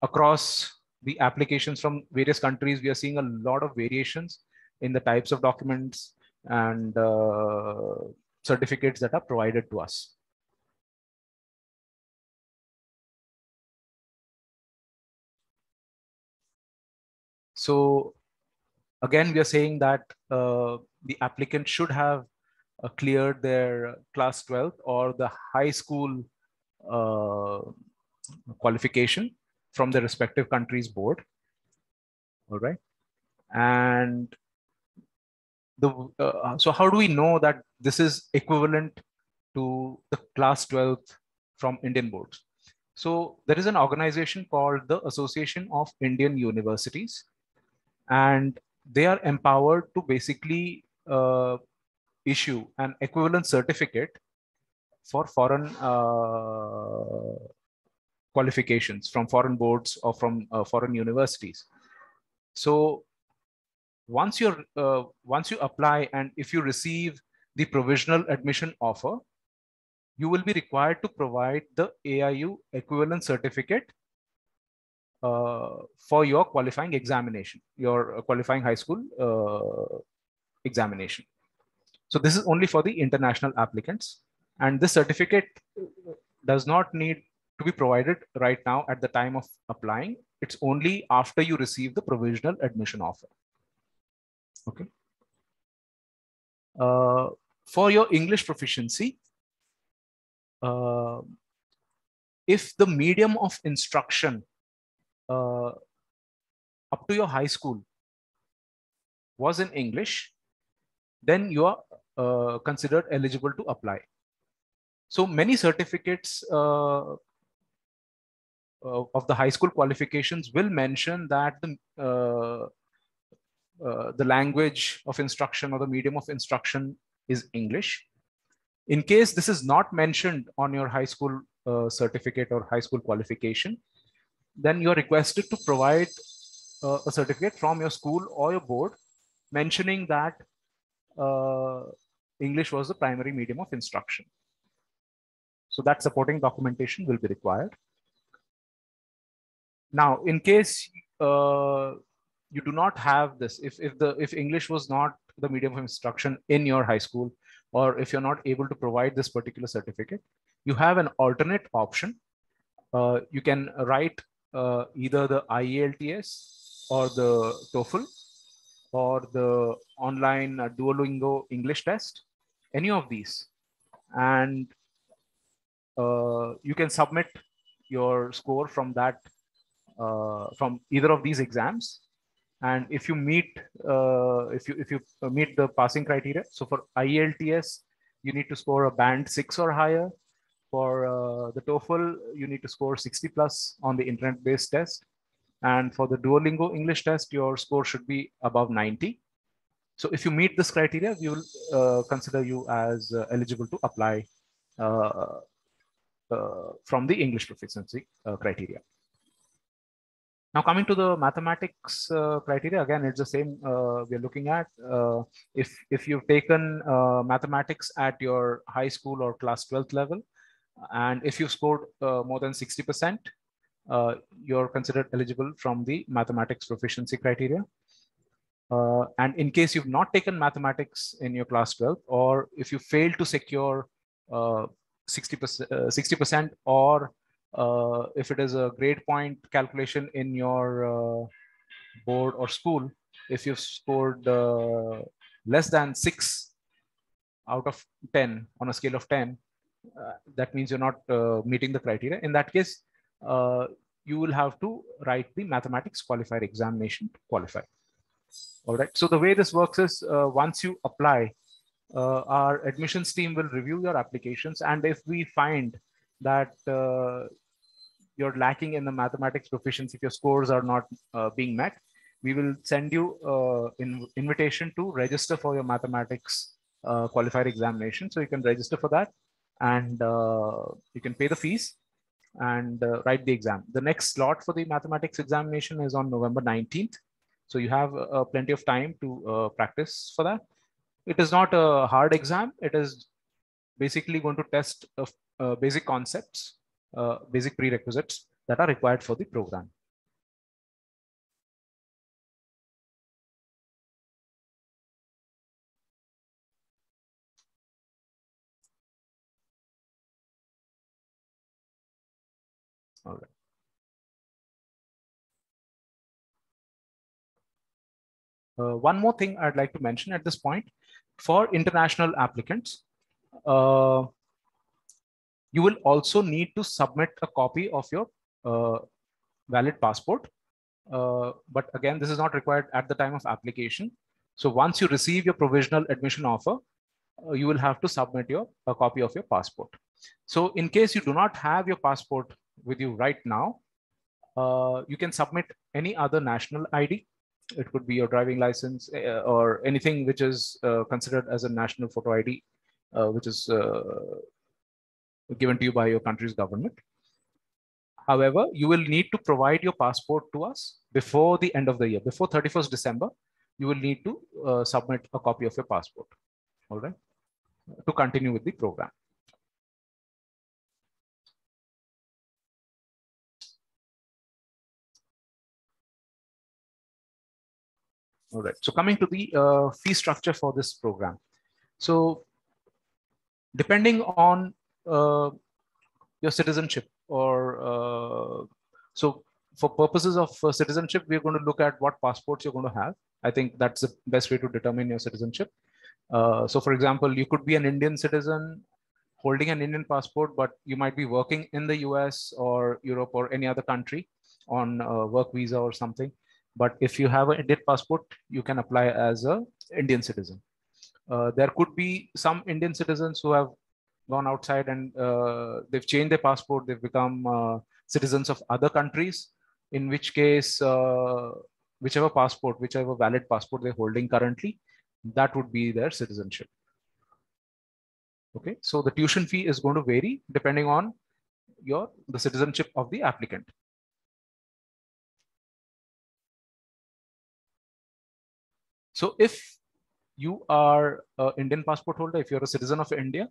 across the applications from various countries, we are seeing a lot of variations in the types of documents and certificates that are provided to us. So again, we are saying that the applicant should have cleared their class 12th or the high school qualification from the respective country's board. All right. And the, so how do we know that this is equivalent to the class 12th from Indian boards? So there is an organization called the Association of Indian Universities, and they are empowered to basically issue an equivalent certificate for foreign qualifications from foreign boards or from foreign universities. So once you're once you apply, and if you receive the provisional admission offer, you will be required to provide the AIU equivalent certificate for your qualifying examination, your qualifying high school examination. So this is only for the international applicants, and this certificate does not need to be provided right now at the time of applying. It's only after you receive the provisional admission offer. Okay. For your English proficiency, if the medium of instruction up to your high school was in English, then you are considered eligible to apply. So many certificates of the high school qualifications will mention that the language of instruction or the medium of instruction is English. In case this is not mentioned on your high school certificate or high school qualification, then you are requested to provide a certificate from your school or your board mentioning that English was the primary medium of instruction. So that supporting documentation will be required. Now, in case you do not have this, if English was not the medium of instruction in your high school, or if you're not able to provide this particular certificate, you have an alternate option. You can write either the IELTS or the TOEFL or the online Duolingo English test, any of these. And you can submit your score from that, from either of these exams. And if you meet if you meet the passing criteria, so for IELTS you need to score a band 6 or higher. For the TOEFL you need to score 60+ on the internet-based test, and for the Duolingo English test your score should be above 90. So if you meet this criteria, we will consider you as eligible to apply from the English proficiency criteria. Now, coming to the mathematics criteria, again, it's the same we're looking at. If you've taken mathematics at your high school or class 12th level, and if you've scored more than 60%, you're considered eligible from the mathematics proficiency criteria. And in case you've not taken mathematics in your class 12, or if you fail to secure 60% or if it is a grade point calculation in your board or school, if you've scored less than 6 out of 10 on a scale of 10, that means you're not meeting the criteria. In that case, you will have to write the mathematics qualifier examination to qualify. All right. So the way this works is once you apply, our admissions team will review your applications. And if we find that you're lacking in the mathematics proficiency, if your scores are not being met, we will send you an invitation to register for your mathematics qualifier examination. So you can register for that and you can pay the fees and write the exam. The next slot for the mathematics examination is on November 19th. So you have plenty of time to practice for that. It is not a hard exam. It is basically going to test basic concepts, basic prerequisites that are required for the program. All right. One more thing I'd like to mention at this point, for international applicants, you will also need to submit a copy of your valid passport. But again, this is not required at the time of application. So once you receive your provisional admission offer, you will have to submit a copy of your passport. So in case you do not have your passport with you right now, you can submit any other national ID. It could be your driving license or anything which is considered as a national photo ID, which is given to you by your country's government. However, you will need to provide your passport to us before the end of the year, before 31st December, you will need to submit a copy of your passport, all right, to continue with the program. All right, so coming to the fee structure for this program. So depending on your citizenship or so for purposes of citizenship, we're going to look at what passports you're going to have. I think that's the best way to determine your citizenship. So for example, you could be an Indian citizen holding an Indian passport, but you might be working in the US or Europe or any other country on a work visa or something. But if you have an Indian passport, you can apply as an Indian citizen. There could be some Indian citizens who have gone outside and they've changed their passport. They've become citizens of other countries, in which case, whichever valid passport they're holding currently, that would be their citizenship. Okay, so the tuition fee is going to vary depending on the citizenship of the applicant. So if you are an Indian passport holder, if you're a citizen of India,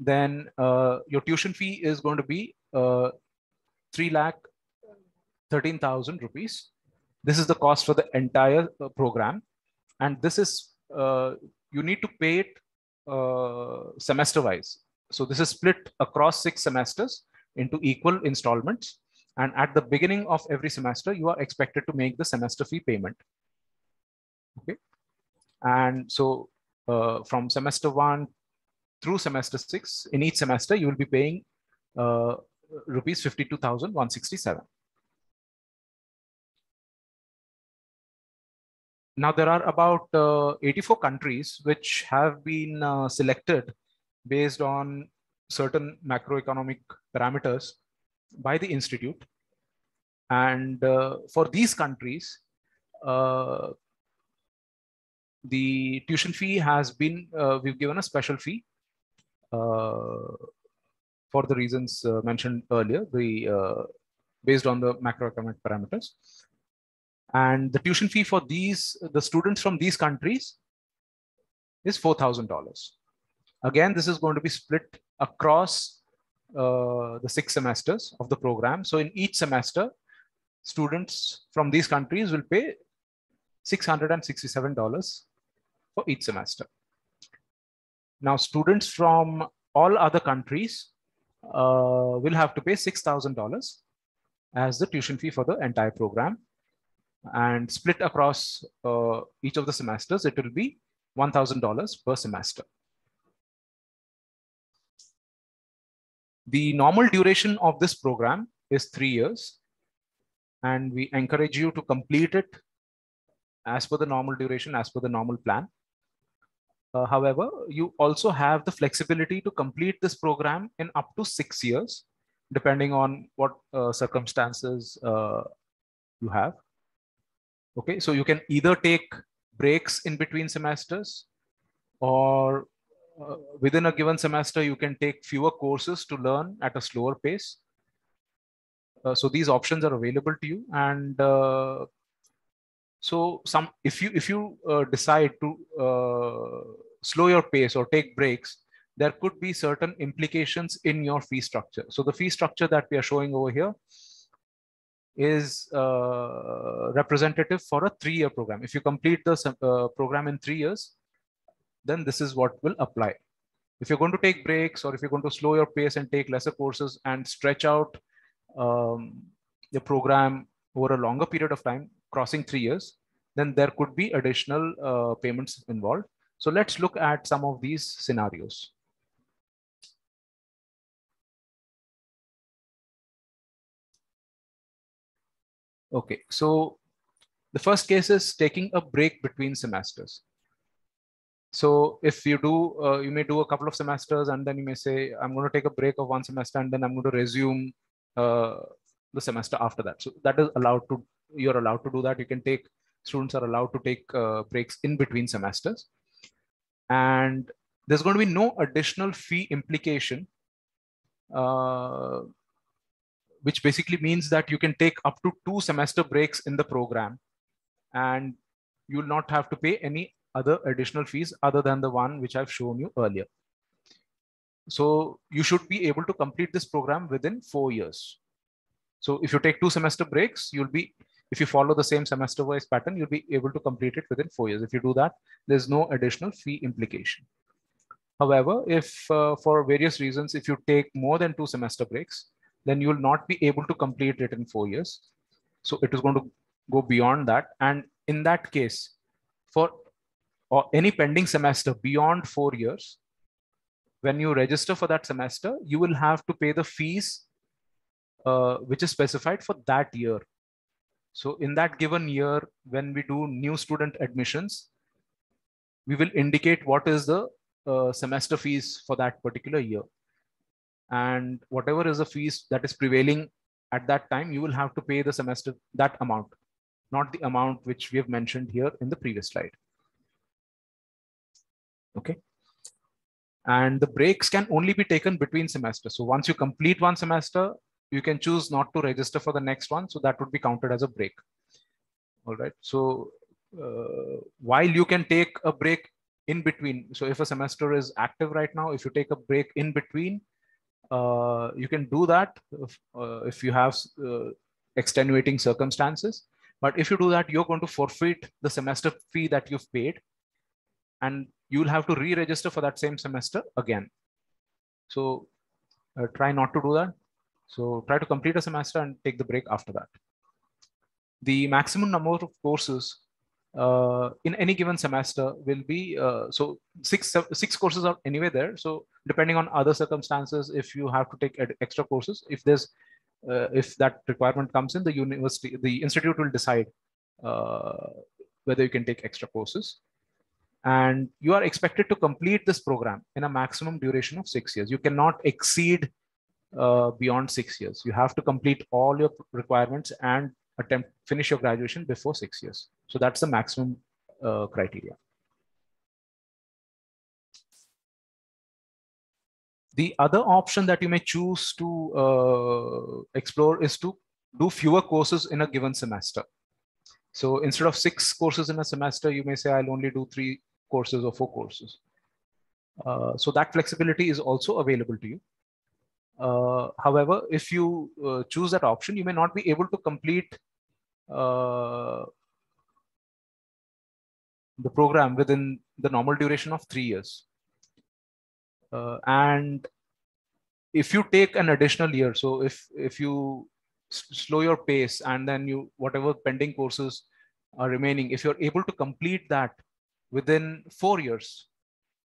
then your tuition fee is going to be 3,13,000 rupees. This is the cost for the entire program. And this is, you need to pay it semester wise. So this is split across 6 semesters into equal installments. And at the beginning of every semester, you are expected to make the semester fee payment. Okay, and so from semester 1 through semester 6, in each semester you will be paying rupees 52,167. Now there are about 84 countries which have been selected based on certain macroeconomic parameters by the institute, and for these countries the tuition fee has been, we've given a special fee for the reasons mentioned earlier, based on the macroeconomic parameters. And the tuition fee for the students from these countries is $4,000. Again, this is going to be split across the 6 semesters of the program. So in each semester, students from these countries will pay $667 for each semester. Now, students from all other countries will have to pay $6,000 as the tuition fee for the entire program, and split across each of the semesters, it will be $1,000 per semester. The normal duration of this program is 3 years, and we encourage you to complete it as per the normal duration, as per the normal plan. However, you also have the flexibility to complete this program in up to 6 years, depending on what circumstances you have. Okay, so you can either take breaks in between semesters, or within a given semester, you can take fewer courses to learn at a slower pace. So these options are available to you, and so if you decide to slow your pace or take breaks, there could be certain implications in your fee structure. So the fee structure that we are showing over here is representative for a 3-year program. If you complete the program in 3 years, then this is what will apply. If you're going to take breaks, or if you're going to slow your pace and take lesser courses and stretch out the program over a longer period of time, crossing 3 years, then there could be additional payments involved. So let's look at some of these scenarios. Okay, so the first case is taking a break between semesters. So if you do, you may do a couple of semesters, and then you may say, I'm going to take a break of one semester, and then I'm going to resume the semester after that. So that is allowed to, you're allowed to do that. You can take, students are allowed to take breaks in between semesters. And there's going to be no additional fee implication, which basically means that you can take up to 2 semester breaks in the program, and you will not have to pay any other additional fees other than the one which I've shown you earlier. So you should be able to complete this program within 4 years. So if you take 2 semester breaks, you'll be, if you follow the same semester wise pattern, you'll be able to complete it within 4 years. If you do that, there's no additional fee implication. However, if for various reasons, if you take more than 2 semester breaks, then you will not be able to complete it in 4 years. So it is going to go beyond that. And in that case, for any pending semester beyond 4 years, when you register for that semester, you will have to pay the fees which is specified for that year. So in that given year, when we do new student admissions, we will indicate what is the semester fees for that particular year. And whatever is the fees that is prevailing at that time, you will have to pay the semester that amount, not the amount which we have mentioned here in the previous slide. Okay. And the breaks can only be taken between semesters. So once you complete one semester, you can choose not to register for the next one. So that would be counted as a break. All right. So while you can take a break in between, so if a semester is active right now, if you take a break in between, you can do that if you have extenuating circumstances. But if you do that, you're going to forfeit the semester fee that you've paid, and you will have to re-register for that same semester again. So try not to do that. So try to complete a semester and take the break after that. The maximum number of courses in any given semester will be, so six courses are anyway there. So depending on other circumstances, if you have to take extra courses, if there's, if that requirement comes in, the university, the institute will decide whether you can take extra courses. And you are expected to complete this program in a maximum duration of 6 years. You cannot exceed beyond 6 years. You have to complete all your requirements and attempt finish your graduation before 6 years. So that's the maximum criteria. The other option that you may choose to explore is to do fewer courses in a given semester. So instead of 6 courses in a semester, you may say, I'll only do 3 courses or 4 courses. So that flexibility is also available to you. However, if you choose that option, you may not be able to complete the program within the normal duration of 3 years. And if you take an additional year, so if you slow your pace and then you, whatever pending courses are remaining, if you're able to complete that within 4 years,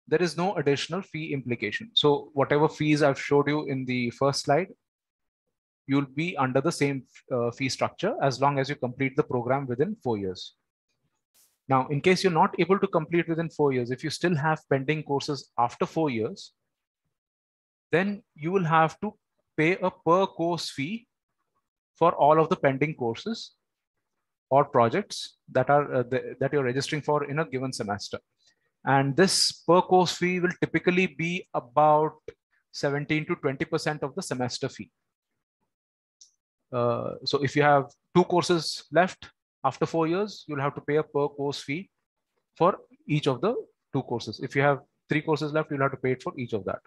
there is no additional fee implication. So whatever fees I've showed you in the first slide, you'll be under the same fee structure as long as you complete the program within 4 years. Now, in case you're not able to complete within 4 years, if you still have pending courses after 4 years, then you will have to pay a per course fee for all of the pending courses or projects that are that you're registering for in a given semester. And this per course fee will typically be about 17 to 20% of the semester fee. So if you have 2 courses left after 4 years, you'll have to pay a per course fee for each of the 2 courses. If you have 3 courses left, you'll have to pay it for each of that.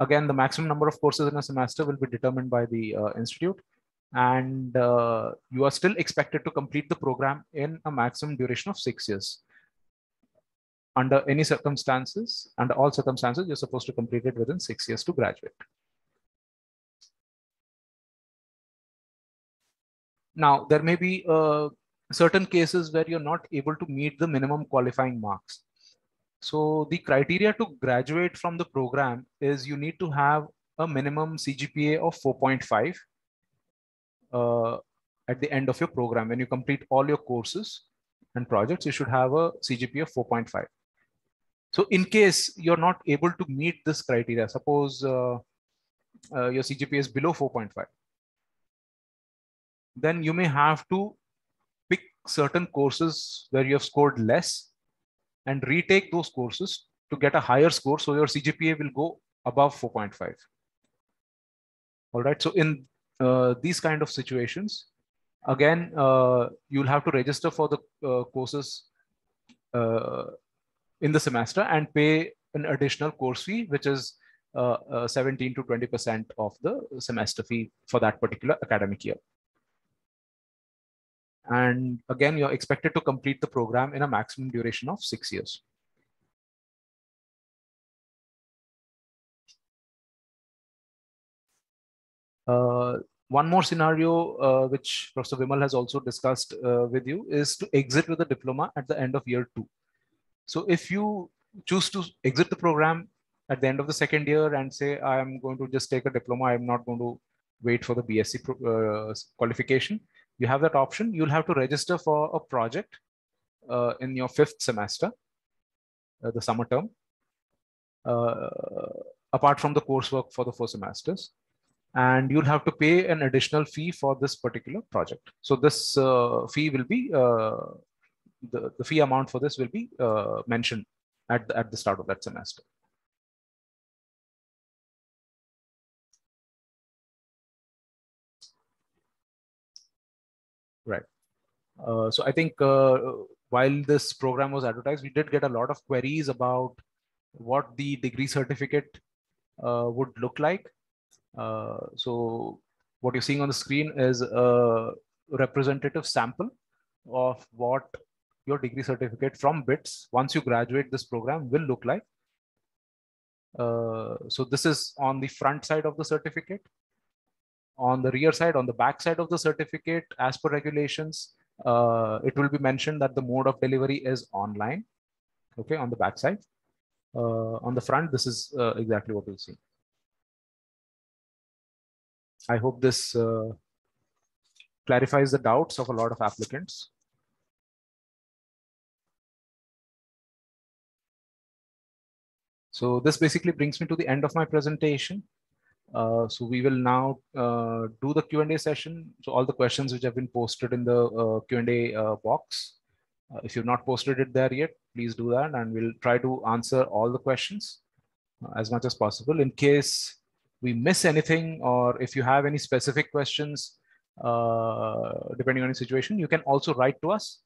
Again, the maximum number of courses in a semester will be determined by the institute, and you are still expected to complete the program in a maximum duration of 6 years. Under any circumstances, under all circumstances, you're supposed to complete it within 6 years to graduate. Now, there may be certain cases where you're not able to meet the minimum qualifying marks. So the criteria to graduate from the program is you need to have a minimum CGPA of 4.5 at the end of your program. When you complete all your courses and projects, you should have a CGPA of 4.5. So in case you're not able to meet this criteria, suppose your CGPA is below 4.5, then you may have to pick certain courses where you have scored less and retake those courses to get a higher score. So your CGPA will go above 4.5. All right. So in these kind of situations, again, you'll have to register for the courses in the semester and pay an additional course fee, which is 17 to 20% of the semester fee for that particular academic year. And again, you're expected to complete the program in a maximum duration of 6 years. One more scenario which Professor Vimal has also discussed with you is to exit with a diploma at the end of year 2. So if you choose to exit the program at the end of the second year and say, I am going to just take a diploma, I'm not going to wait for the BSc qualification, you have that option. You'll have to register for a project in your 5th semester, the summer term, apart from the coursework for the 4 semesters. And you'll have to pay an additional fee for this particular project. So this fee will be, the fee amount for this will be mentioned at the start of that semester. Right. So I think while this program was advertised, we did get a lot of queries about what the degree certificate would look like. So what you're seeing on the screen is a representative sample of what your degree certificate from BITS, once you graduate this program, will look like. So this is on the front side of the certificate. On the rear side, on the back side of the certificate, as per regulations, it will be mentioned that the mode of delivery is online. Okay, on the back side. On the front, this is exactly what you'll see. I hope this clarifies the doubts of a lot of applicants. So this basically brings me to the end of my presentation. So we will now do the Q&A session. So all the questions which have been posted in the Q&A box, if you've not posted it there yet, please do that. And we'll try to answer all the questions as much as possible. In case we miss anything, or if you have any specific questions, depending on your situation, you can also write to us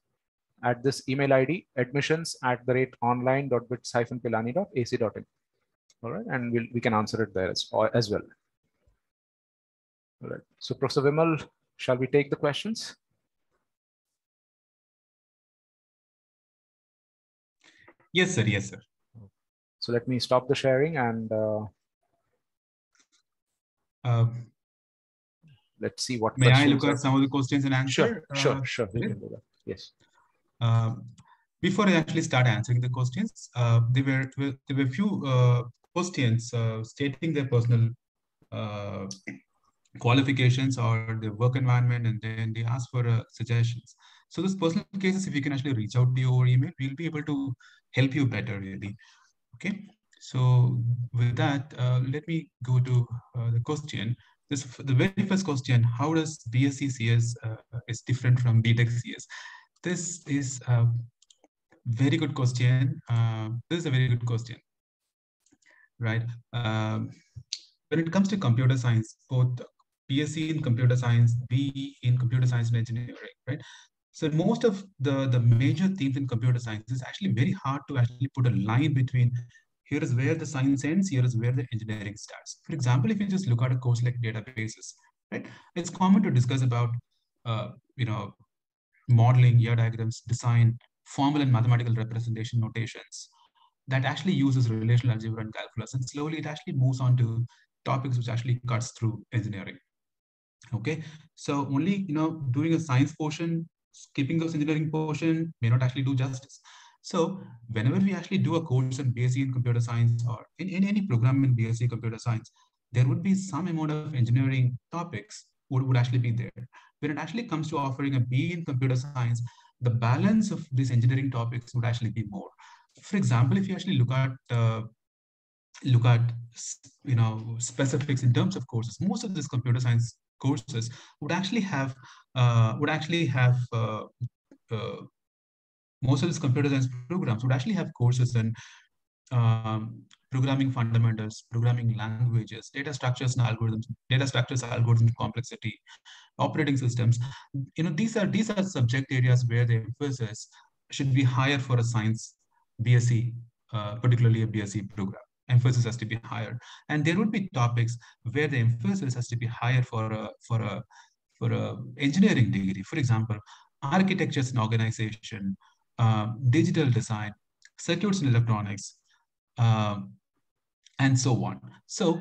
at this email ID, admissions@online.bits-pilani.ac.in. All right, and we can answer it there as well. All right, so Professor Vimal, shall we take the questions? Yes, sir. Yes, sir. So let me stop the sharing and let's see what. May I look at some of the questions and answer? Sure. We can do that. Yes. Before I actually start answering the questions, there were few questions stating their personal qualifications or the work environment, and then they asked for suggestions. So those personal cases, if you can actually reach out to you over email, we'll be able to help you better, really. Okay. So with that, let me go to the question. This, the very first question, how does BSc CS is different from BTech CS? This is a very good question. Right. When it comes to computer science, both BSc in computer science, BE in computer science and engineering, right? So most of the major themes in computer science is actually very hard to actually put a line between here is where the science ends, here is where the engineering starts. For example, if you just look at a course like databases, right? It's common to discuss about, modeling, year diagrams, design, formal and mathematical representation notations that actually uses relational algebra and calculus. And slowly it actually moves on to topics which actually cuts through engineering. Okay, so only, doing a science portion, skipping those engineering portion may not actually do justice. So whenever we actually do a course in BSc in computer science or in any program in BSc computer science, there would be some amount of engineering topics would actually be there. When it actually comes to offering a BE in computer science, the balance of these engineering topics would actually be more. For example, if you actually look at specifics in terms of courses, most of these computer science courses would actually have most of these computer science programs would actually have courses in programming fundamentals, programming languages, data structures and algorithms, complexity, operating systems. These are subject areas where the emphasis should be higher for a science BSc, particularly a BSc program. Emphasis has to be higher, and there would be topics where the emphasis has to be higher for a engineering degree. For example, architectures and organization, digital design, circuits and electronics, and so on. So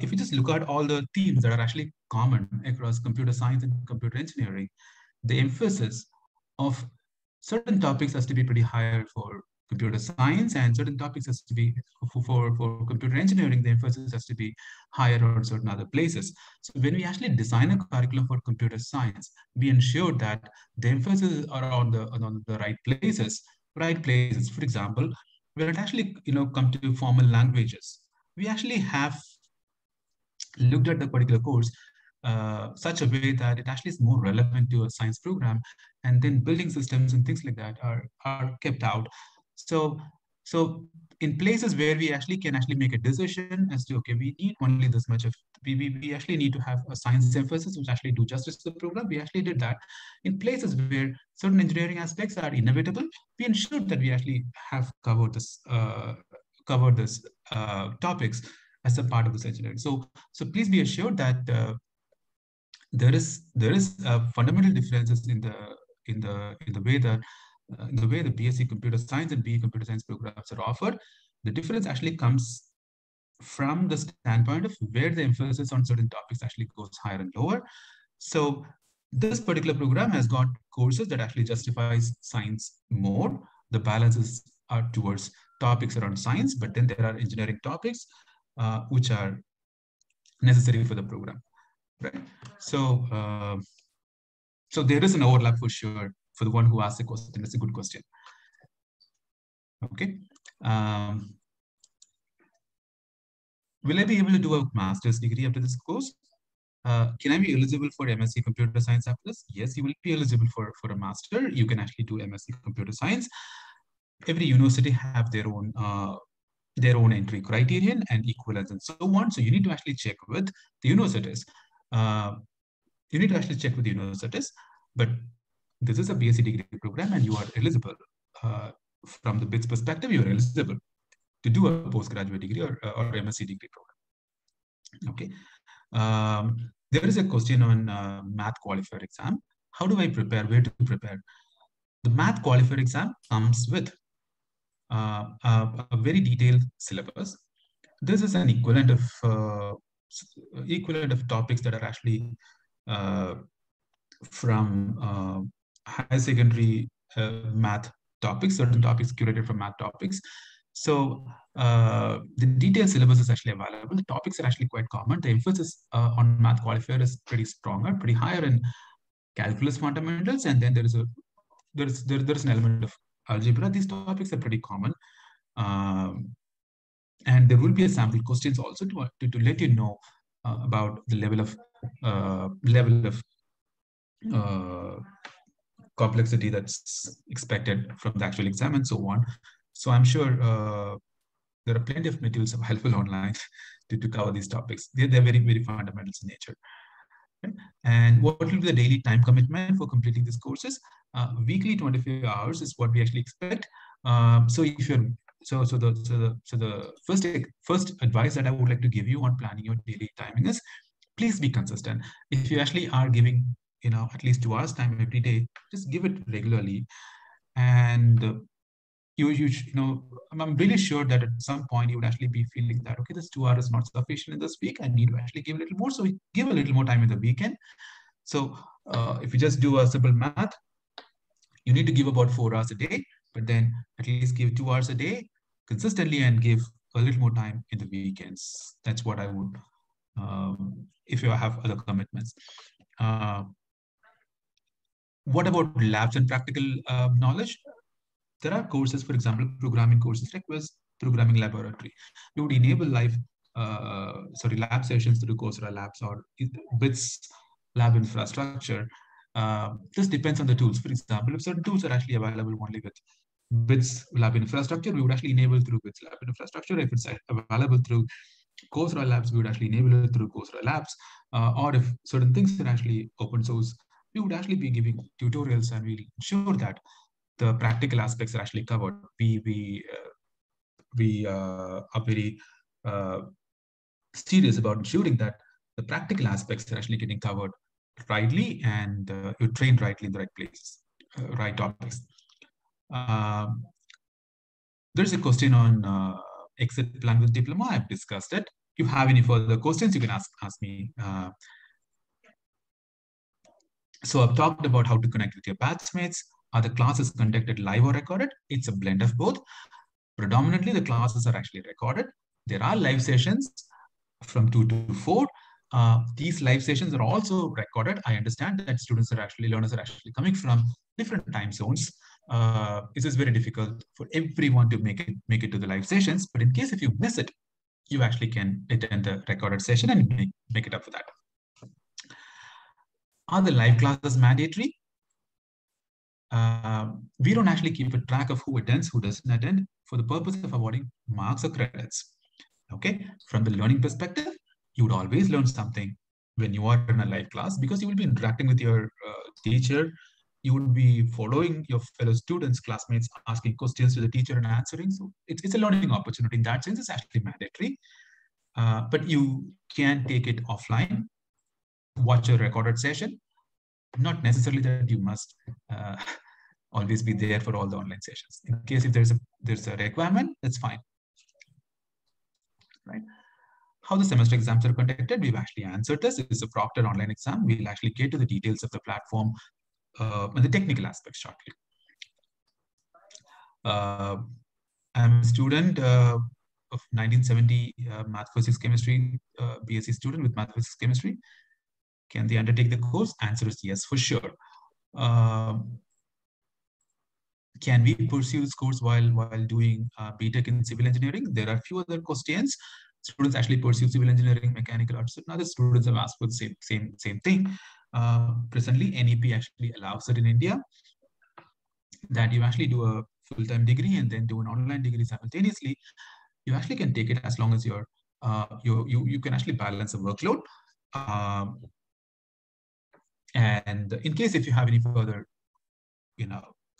if you just look at all the themes that are actually common across computer science and computer engineering, the emphasis of certain topics has to be pretty higher for computer science, and certain topics has to be for computer engineering, the emphasis has to be higher on certain other places. So when we actually design a curriculum for computer science, we ensure that the emphasis are on the right places, For example, when it actually come to formal languages, we actually have looked at the particular course such a way that it actually is more relevant to a science program, and then building systems and things like that are kept out. So in places where we actually can actually make a decision as to, okay, we need only this much of, we actually need to have a science emphasis which actually do justice to the program, we actually did that. In places where certain engineering aspects are inevitable, we ensured that we actually have covered this topics as a part of this engineering. So please be assured that there is fundamental differences in the way that the BSc computer science and BE computer science programs are offered. The difference actually comes from the standpoint of where the emphasis on certain topics actually goes higher and lower. So this particular program has got courses that actually justifies science more. The balances are towards topics around science, but then there are engineering topics which are necessary for the program, right? So, so there is an overlap for sure. For the one who asked the question, that's a good question. Okay. Will I be able to do a master's degree after this course? Can I be eligible for MSc Computer Science after this? Yes, you will be eligible for a master. You can actually do MSc Computer Science. Every university have their own entry criterion and equivalence and so on. So you need to actually check with the universities. But this is a BSc degree program, and you are eligible from the BITS perspective. You are eligible to do a postgraduate degree or MSc degree program. Okay. There is a question on math qualifier exam. How do I prepare? Where to prepare? The math qualifier exam comes with a very detailed syllabus. This is an equivalent of topics that are actually from higher secondary math topics, certain topics curated from math topics. So the detailed syllabus is actually available. The topics are actually quite common. The emphasis on math qualifier is pretty higher in calculus fundamentals. And then there is a there's an element of algebra. These topics are pretty common. And there will be a sample questions also to let you know about the level of complexity that's expected from the actual exam and so on. So I'm sure there are plenty of materials helpful online to cover these topics. They're very, very fundamental in nature. Right? And what will be the daily time commitment for completing these courses? Weekly 25 hours is what we actually expect. So the first advice that I would like to give you on planning your daily timing is, please be consistent. If you actually are giving, you know, at least 2 hours time every day, just give it regularly. And I'm really sure that at some point you would actually be feeling that, okay, this 2 hours is not sufficient in this week. I need to actually give a little more. So give a little more time in the weekend. So if you just do a simple math, you need to give about 4 hours a day, but then at least give 2 hours a day consistently and give a little more time in the weekends. That's what I would, if you have other commitments. What about labs and practical knowledge? There are courses, for example, programming courses like WES programming laboratory. You would enable lab sessions through Coursera labs or BITS lab infrastructure. This depends on the tools. For example, if certain tools are actually available only with BITS lab infrastructure, we would actually enable through BITS lab infrastructure. If it's available through Coursera labs, we would actually enable it through Coursera labs. Or if certain things are actually open source, we would actually be giving tutorials and we'll ensure that the practical aspects are actually covered. We are very serious about ensuring that the practical aspects are actually getting covered rightly, and you train rightly in the right place, right topics. There's a question on exit plan with diploma. I've discussed it. If you have any further questions, you can ask me. So I've talked about how to connect with your batchmates. Are the classes conducted live or recorded? It's a blend of both. Predominantly, the classes are actually recorded. There are live sessions from 2 to 4. These live sessions are also recorded. I understand that learners are actually coming from different time zones. This is very difficult for everyone to make it to the live sessions. But in case if you miss it, you actually can attend the recorded session and make it up for that. Are the live classes mandatory? We don't actually keep a track of who attends, who doesn't attend, for the purpose of awarding marks or credits. Okay, from the learning perspective, you would always learn something when you are in a live class, because you will be interacting with your teacher. You would be following your fellow students, classmates, asking questions to the teacher and answering. So it's a learning opportunity. In that sense, it's actually mandatory. But you can take it offline, watch a recorded session. Not necessarily that you must always be there for all the online sessions. In case if there's a requirement, that's fine. Right? How the semester exams are conducted, we've actually answered this. It's a proctored online exam. We'll actually get to the details of the platform and the technical aspects shortly. I'm a student of 1970 math, physics, chemistry, BSc student with math, physics, chemistry. Can they undertake the course? Answer is yes, for sure. Can we pursue this course while doing BTech in civil engineering? There are a few other questions. Students actually pursue civil engineering, mechanical arts, and other students have asked for the same thing. Presently, NEP actually allows it in India, that you actually do a full-time degree and then do an online degree simultaneously. You actually can take it as long as you're, you can actually balance the workload. And in case if you have any further,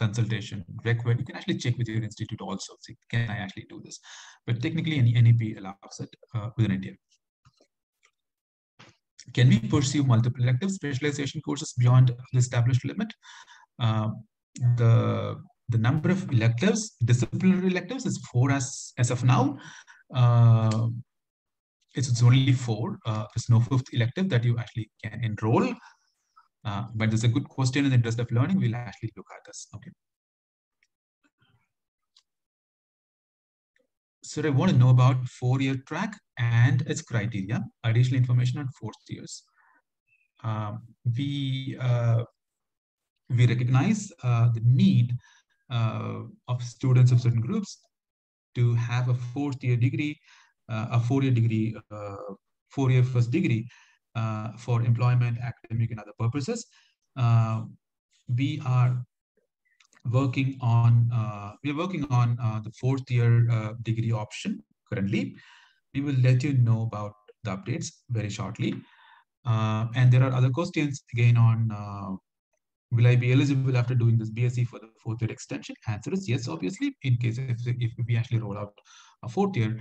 consultation required, you can actually check with your institute also. See, can I actually do this? But technically, any NEP allows it within India. Can we pursue multiple elective specialization courses beyond the established limit? The number of electives, disciplinary electives, is 4 as of now. It's only 4. There's no 5th elective that you actually can enroll. But there's a good question in the interest of learning. We'll actually look at this. Okay. So I want to know about 4-year track and its criteria. Additional information on 4th years. we recognize the need of students of certain groups to have a four-year first degree for employment, academic, and other purposes. We are working on the fourth-year degree option currently. We will let you know about the updates very shortly. And there are other questions again on will I be eligible after doing this BSc for the fourth-year extension? Answer is yes, obviously. In case if we actually roll out a fourth-year,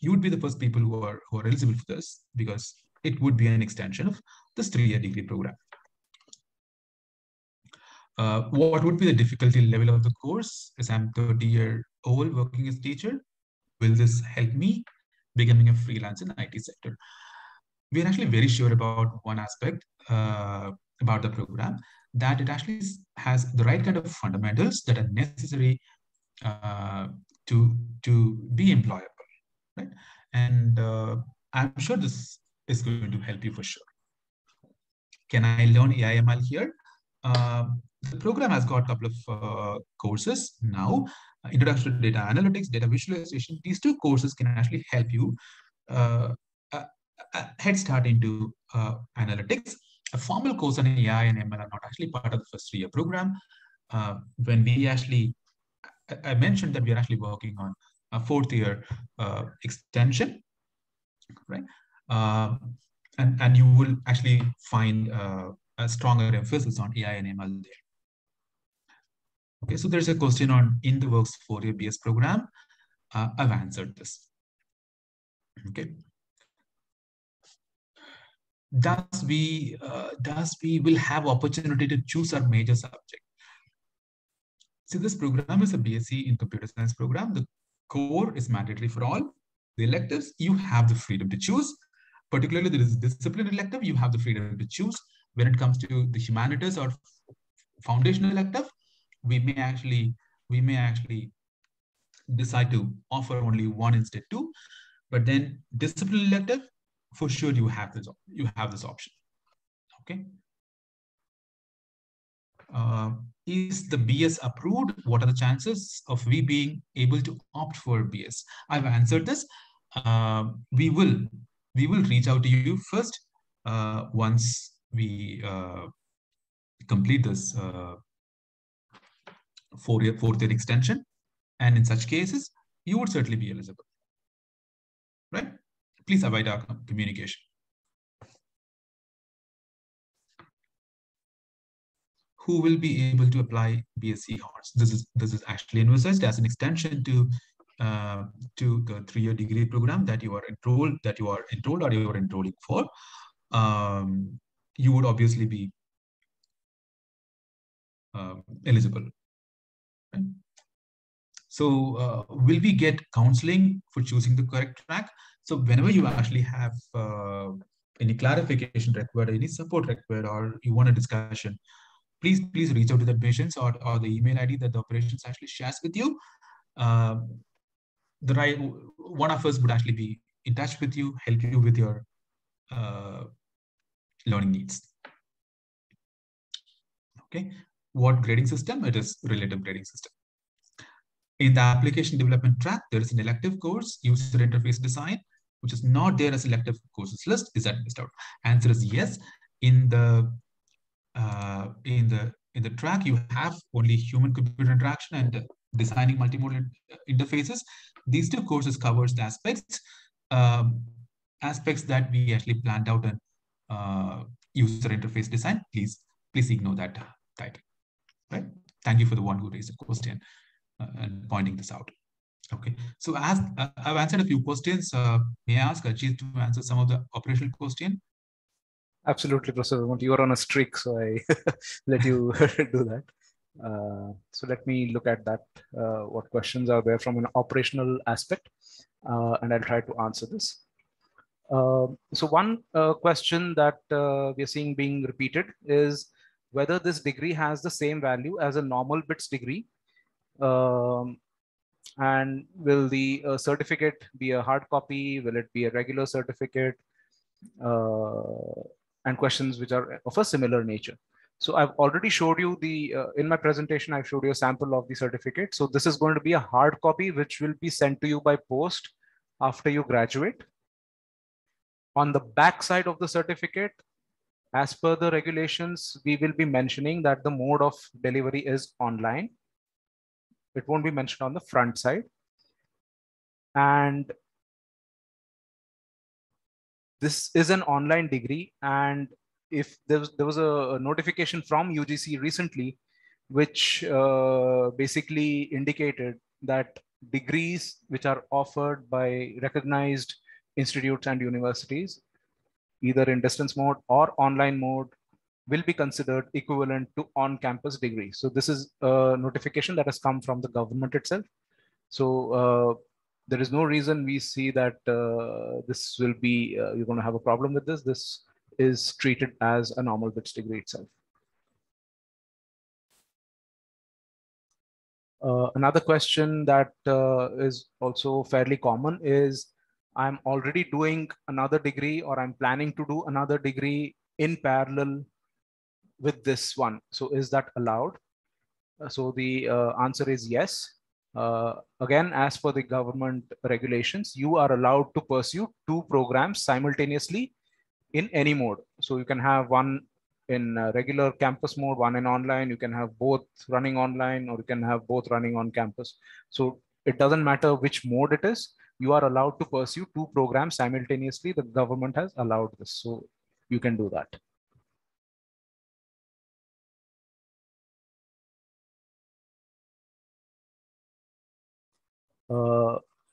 you would be the first people who are eligible for this, because it would be an extension of this three-year degree program. What would be the difficulty level of the course? As I'm 30-year-old working as a teacher, will this help me becoming a freelancer in the IT sector? We are actually very sure about one aspect about the program, that it actually has the right kind of fundamentals that are necessary to be employable, right? And I'm sure this is going to help you for sure. Can I learn AI/ML here? The program has got a couple of courses now. Introduction to data analytics, data visualization. These two courses can actually help you head start into analytics. A formal course on AI and ML are not actually part of the first three-year program. When we actually, I mentioned that we are actually working on a fourth-year extension, right? And you will actually find a stronger emphasis on AI and ML there. Okay, so there's a question on in the works four-year BS program. I've answered this. Okay. Thus we will have opportunity to choose our major subject. So this program is a BSc in computer science program. The core is mandatory for all. The electives, you have the freedom to choose. Particularly, there is discipline elective, you have the freedom to choose. When it comes to the humanities or foundational elective, we may actually decide to offer only one instead two. But then discipline elective, for sure you have this option. Okay. Is the BS approved? What are the chances of we being able to opt for BS? I've answered this. We will reach out to you first once we complete this fourth-year extension. And in such cases, you would certainly be eligible, right? Please avoid our communication. Who will be able to apply BSc hours? This is actually envisaged as an extension to the three-year degree program that you are enrolled or you are enrolling for. You would obviously be eligible. Right? So will we get counseling for choosing the correct track? So whenever you actually have any clarification required, any support required, or you want a discussion, please reach out to the admissions or the email ID that the operations actually shares with you. One of us would actually be in touch with you, help you with your learning needs. Okay, what grading system? It is relative grading system. In the application development track, there is an elective course, user interface design, which is not there as elective courses list. Is that missed out? Answer is yes. In the track, you have only human-computer interaction and designing multimodal interfaces. These two courses covers the aspects that we actually planned out in user interface design. Please ignore that title. Right? Thank you for the one who raised the question and pointing this out. Okay, so as I've answered a few questions, may I ask Ajit to answer some of the operational questions? Absolutely, Professor. You are on a streak, so I let you do that. So let me look at that. What questions are there from an operational aspect, and I'll try to answer this. So one question that we are seeing being repeated is whether this degree has the same value as a normal BITS degree, and will the certificate be a hard copy? Will it be a regular certificate? And questions which are of a similar nature. So I've already showed you the, in my presentation, I showed you a sample of the certificate. So this is going to be a hard copy, which will be sent to you by post after you graduate. On the back side of the certificate, as per the regulations, we will be mentioning that the mode of delivery is online. It won't be mentioned on the front side. And this is an online degree. And if there was a notification from UGC recently, which basically indicated that degrees which are offered by recognized institutes and universities, either in distance mode or online mode, will be considered equivalent to on-campus degrees. So this is a notification that has come from the government itself. So there is no reason we see that this will be, you're going to have a problem with this. This is treated as a normal BITS degree itself. Another question that is also fairly common is, I'm already doing another degree, or I'm planning to do another degree in parallel with this one. So is that allowed? So the answer is yes. Again, as per the government regulations, you are allowed to pursue two programs simultaneously in any mode. So you can have one in regular campus mode, one in online. You can have both running online, or you can have both running on campus. So it doesn't matter which mode it is. You are allowed to pursue two programs simultaneously. The government has allowed this, so you can do that.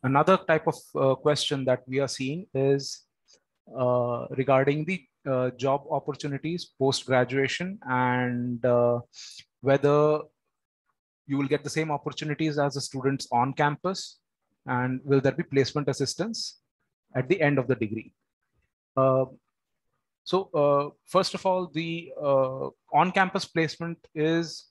Another type of question that we are seeing is regarding the job opportunities post-graduation, and whether you will get the same opportunities as the students on campus, and will there be placement assistance at the end of the degree. First of all, the on-campus placement is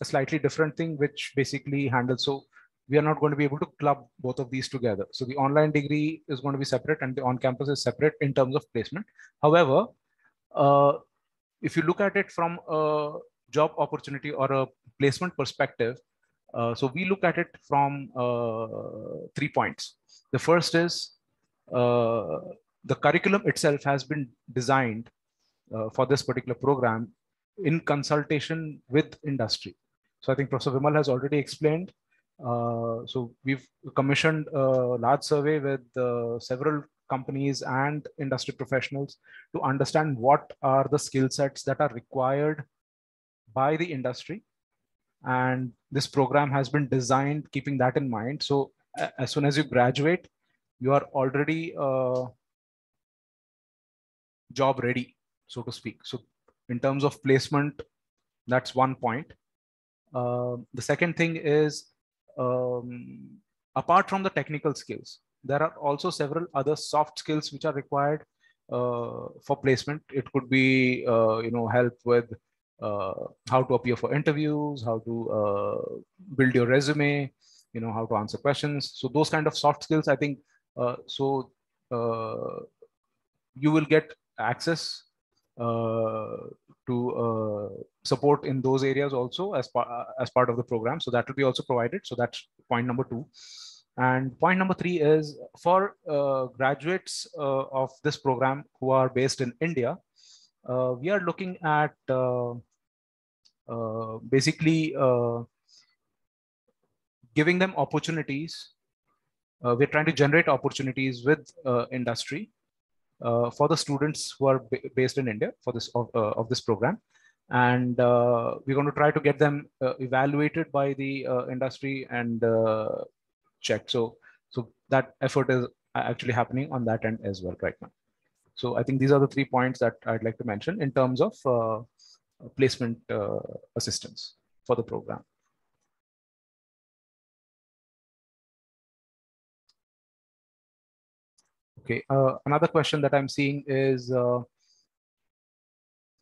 a slightly different thing, which basically handles, so we are not going to be able to club both of these together. So the online degree is going to be separate and the on-campus is separate in terms of placement. However, if you look at it from a job opportunity or a placement perspective, so we look at it from 3 points. The first is the curriculum itself has been designed for this particular program in consultation with industry. So I think Professor Vimal has already explained. So we've commissioned a large survey with several companies and industry professionals to understand what are the skill sets that are required by the industry. And this program has been designed keeping that in mind. So as soon as you graduate, you are already job ready, so to speak. So in terms of placement, that's one point. The second thing is, apart from the technical skills, there are also several other soft skills which are required for placement. It could be, help with how to appear for interviews, how to build your resume, how to answer questions. So those kind of soft skills, I think, you will get access to support in those areas also as part of the program. So that will be also provided. So that's point number 2. And point number 3 is for graduates of this program who are based in India, we are looking at basically giving them opportunities. We're trying to generate opportunities with industry for the students who are based in India for this of this program. And we're going to try to get them evaluated by the industry and checked. So that effort is actually happening on that end as well right now. So I think these are the 3 points that I'd like to mention in terms of placement assistance for the program. Okay, another question that I'm seeing is,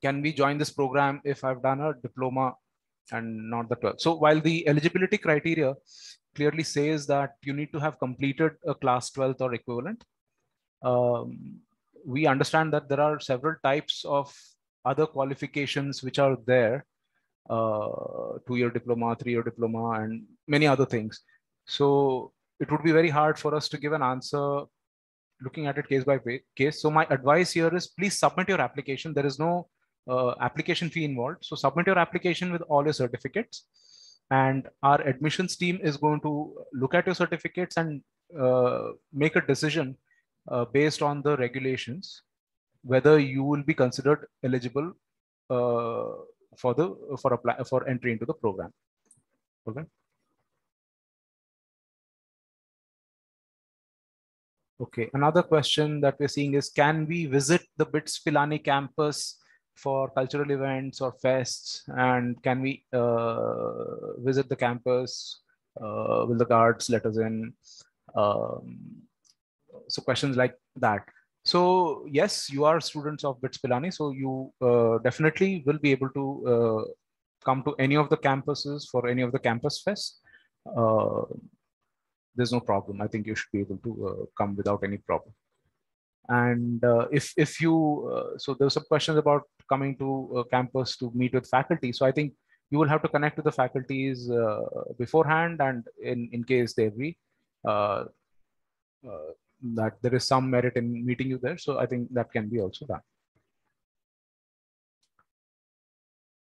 can we join this program if I've done a diploma and not the 12th? So while the eligibility criteria clearly says that you need to have completed a class 12th or equivalent, we understand that there are several types of other qualifications which are there, 2-year diploma, 3-year diploma, and many other things. So it would be very hard for us to give an answer looking at it case by case. So my advice here is please submit your application. There is no application fee involved. So submit your application with all your certificates, and our admissions team is going to look at your certificates and make a decision based on the regulations, whether you will be considered eligible for entry into the program. Okay. Okay, another question that we're seeing is, can we visit the BITS Pilani campus for cultural events or fests? And can we visit the campus? Will the guards let us in? So questions like that. So yes, you are students of BITS Pilani, so you definitely will be able to come to any of the campuses for any of the campus fests. There's no problem. I think you should be able to come without any problem. And if you, so there's some questions about coming to campus to meet with faculty. So I think you will have to connect with the faculties beforehand, and in case they agree that there is some merit in meeting you there. So I think that can be also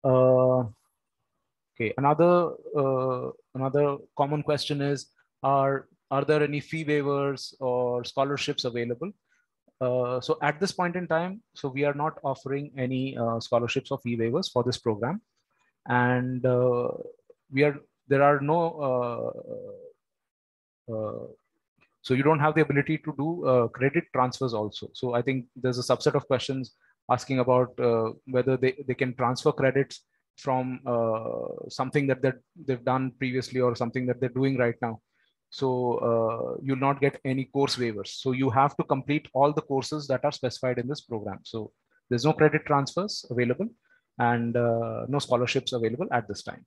done. Okay, another common question is, are there any fee waivers or scholarships available? So at this point in time, so we are not offering any scholarships or fee waivers for this program, and there are no. So you don't have the ability to do credit transfers also. So I think there's a subset of questions asking about whether they can transfer credits from something that they've done previously or something that they're doing right now. So you'll not get any course waivers. So you have to complete all the courses that are specified in this program. So there's no credit transfers available, and no scholarships available at this time.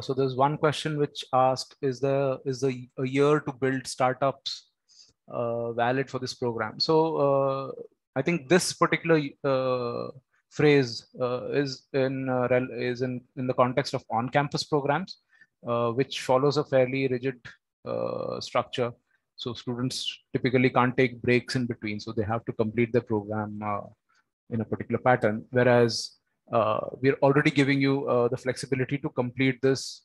So there's one question which asked, is the a year to build startups valid for this program? So I think this particular phrase is in the context of on-campus programs, which follows a fairly rigid structure. So students typically can't take breaks in between, so they have to complete the program in a particular pattern, whereas we're already giving you the flexibility to complete this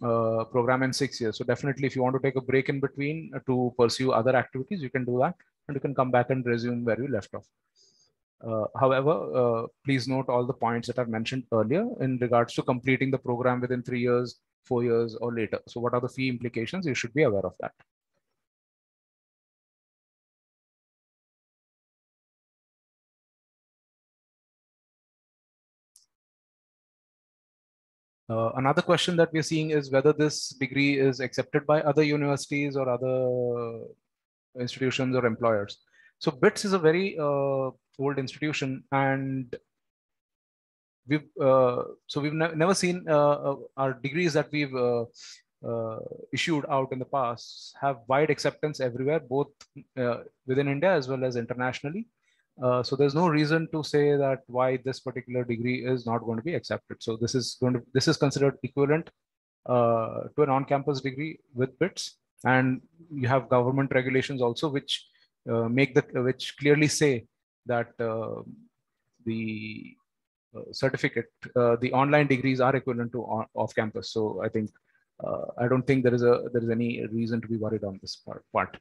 program in 6 years. So definitely, if you want to take a break in between to pursue other activities, you can do that, and you can come back and resume where you left off. However, please note all the points that I've mentioned earlier in regards to completing the program within 3 years, 4 years, or later. So what are the fee implications? You should be aware of that. Another question that we're seeing is whether this degree is accepted by other universities or other institutions or employers. So BITS is a very old institution, and we've never seen our degrees that we've issued out in the past have wide acceptance everywhere, both within India as well as internationally. So there's no reason to say that why this particular degree is not going to be accepted. So this is considered equivalent to an on-campus degree with BITS, and you have government regulations also which which clearly say that the certificate, the online degrees are equivalent to off-campus. So I think I don't think there is any reason to be worried on this part.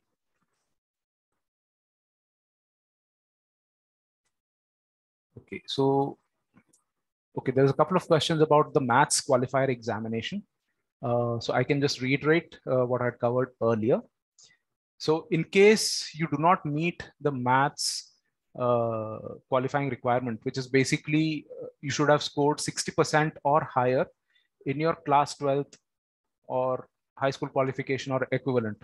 Okay, so okay, there's a couple of questions about the maths qualifier examination. So I can just reiterate what I had covered earlier. So in case you do not meet the maths qualifying requirement, which is basically you should have scored 60% or higher in your class 12th or high school qualification or equivalent.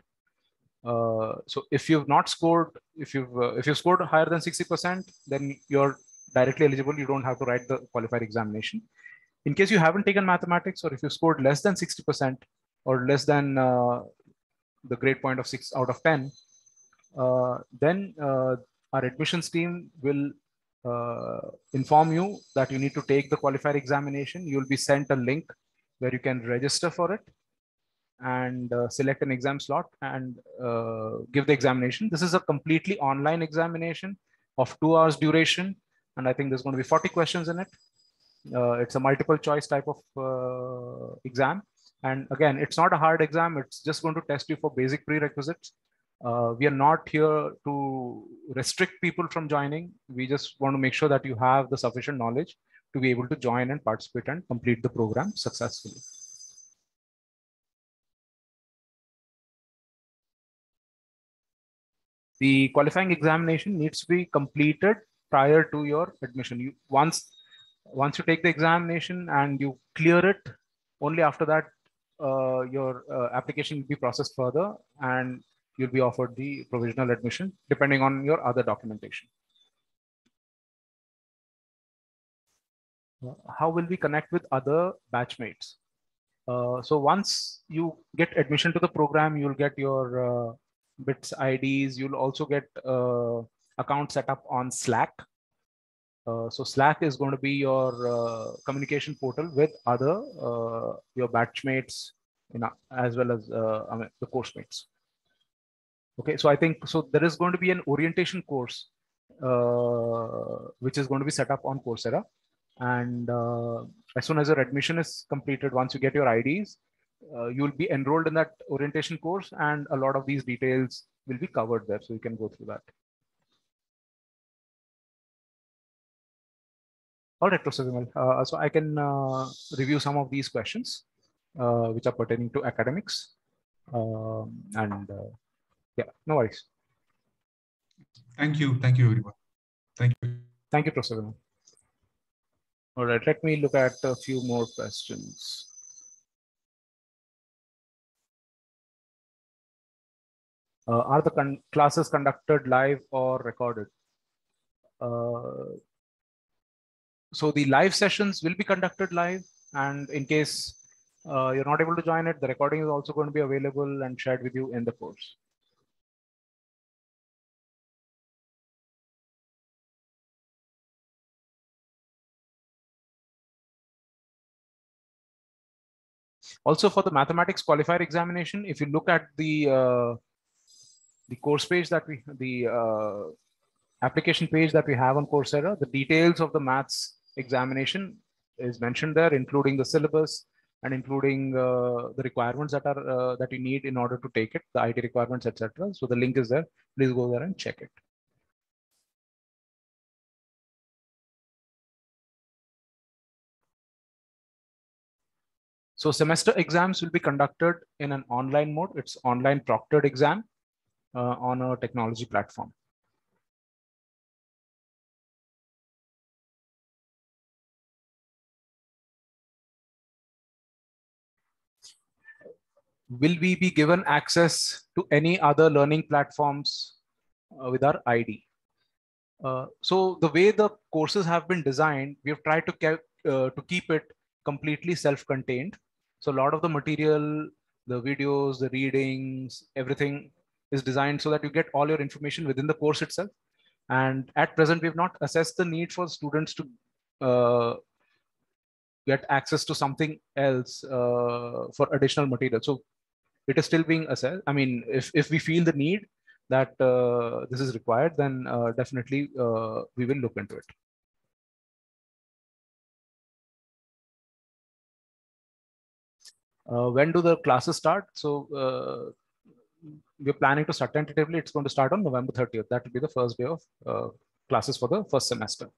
So if you've scored higher than 60%, then you're directly eligible. You don't have to write the qualifier examination. In case you haven't taken mathematics, or if you scored less than 60% or less than the grade point of 6 out of 10, then our admissions team will inform you that you need to take the qualifier examination. You'll be sent a link where you can register for it and select an exam slot and give the examination. This is a completely online examination of 2 hours duration. And I think there's going to be 40 questions in it. It's a multiple choice type of exam. And again, it's not a hard exam. It's just going to test you for basic prerequisites. We are not here to restrict people from joining. We just want to make sure that you have the sufficient knowledge to be able to join and participate and complete the program successfully. The qualifying examination needs to be completed prior to your admission. Once you take the examination and you clear it, only after that your application will be processed further and you'll be offered the provisional admission depending on your other documentation. How will we connect with other batchmates? So once you get admission to the program, you'll get your BITS IDs. You'll also get account set up on Slack. So Slack is going to be your communication portal with other your batchmates, you know, as well as the course mates. Okay, so I think so there is going to be an orientation course which is going to be set up on Coursera, and as soon as your admission is completed, once you get your IDs, you'll be enrolled in that orientation course, and a lot of these details will be covered there, so you can go through that. All right, Professor Vimal. So I can review some of these questions which are pertaining to academics, and yeah, no worries. Thank you everyone. Thank you, Professor Vimal. All right, let me look at a few more questions. Are the classes conducted live or recorded? So the live sessions will be conducted live, and in case you're not able to join it, the recording is also going to be available and shared with you in the course. Also, for the mathematics qualifier examination, if you look at the course page that we, the application page that we have on Coursera, the details of the maths examination is mentioned there, including the syllabus and including the requirements that are that you need in order to take it, the IT requirements, etc. So the link is there. Please go there and check it. So semester exams will be conducted in an online mode. It's online proctored exam on a technology platform. Will we be given access to any other learning platforms with our ID? So the way the courses have been designed, we have tried to keep it completely self-contained. So a lot of the material, the videos, the readings, everything is designed so that you get all your information within the course itself. And at present, we have not assessed the need for students to get access to something else for additional material. So it is still being assessed. I mean, if we feel the need that this is required, then definitely we will look into it. When do the classes start? So we're planning to start tentatively. It's going to start on November 30th. That will be the first day of classes for the first semester.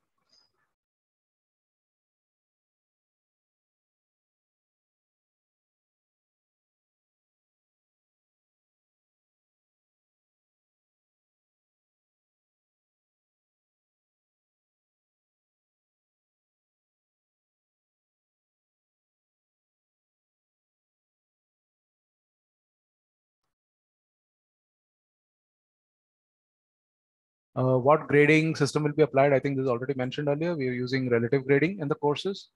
What grading system will be applied? I think this is already mentioned earlier. We are using relative grading in the courses.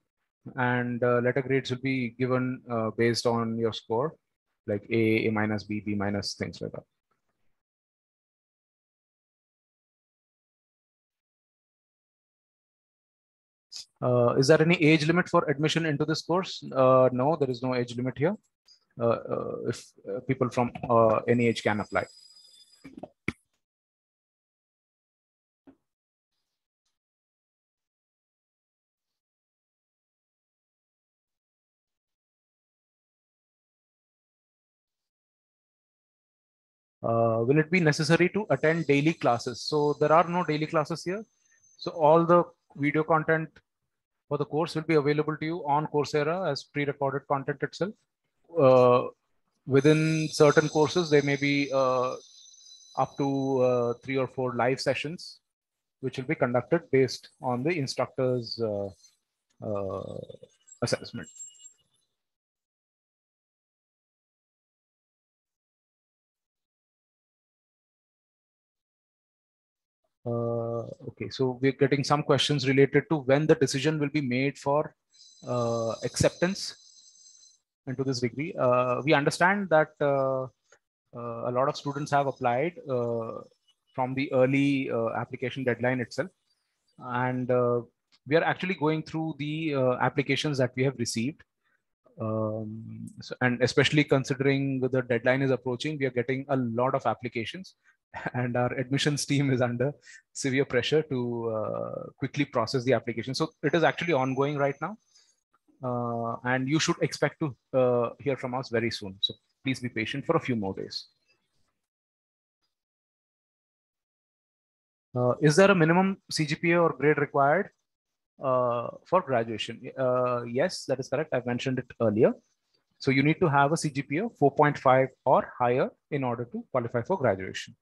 and letter grades will be given based on your score, like A minus, B minus, things like that. Is there any age limit for admission into this course? No, there is no age limit here. If people from any age can apply. Will it be necessary to attend daily classes? So there are no daily classes here. So all the video content for the course will be available to you on Coursera as pre-recorded content itself. Within certain courses, there may be up to 3 or 4 live sessions, which will be conducted based on the instructor's assessment. Okay, so we're getting some questions related to when the decision will be made for acceptance into this degree. We understand that a lot of students have applied from the early application deadline itself. And we are actually going through the applications that we have received. And especially considering the deadline is approaching, we are getting a lot of applications. And our admissions team is under severe pressure to quickly process the application. So it is actually ongoing right now. And you should expect to hear from us very soon. So please be patient for a few more days. Is there a minimum CGPA or grade required for graduation? Yes, that is correct. I've mentioned it earlier. So you need to have a CGPA of 4.5 or higher in order to qualify for graduation.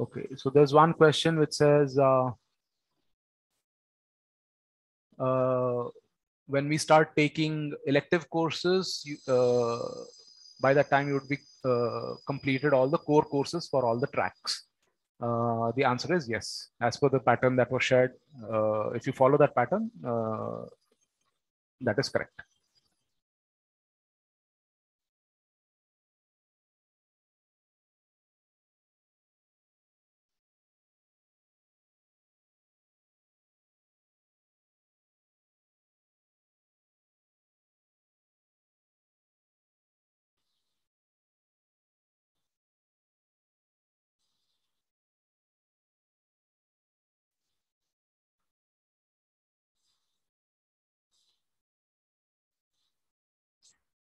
Okay, so there's one question which says, when we start taking elective courses, you, by that time you would be completed all the core courses for all the tracks. The answer is yes. As per the pattern that was shared, if you follow that pattern, that is correct.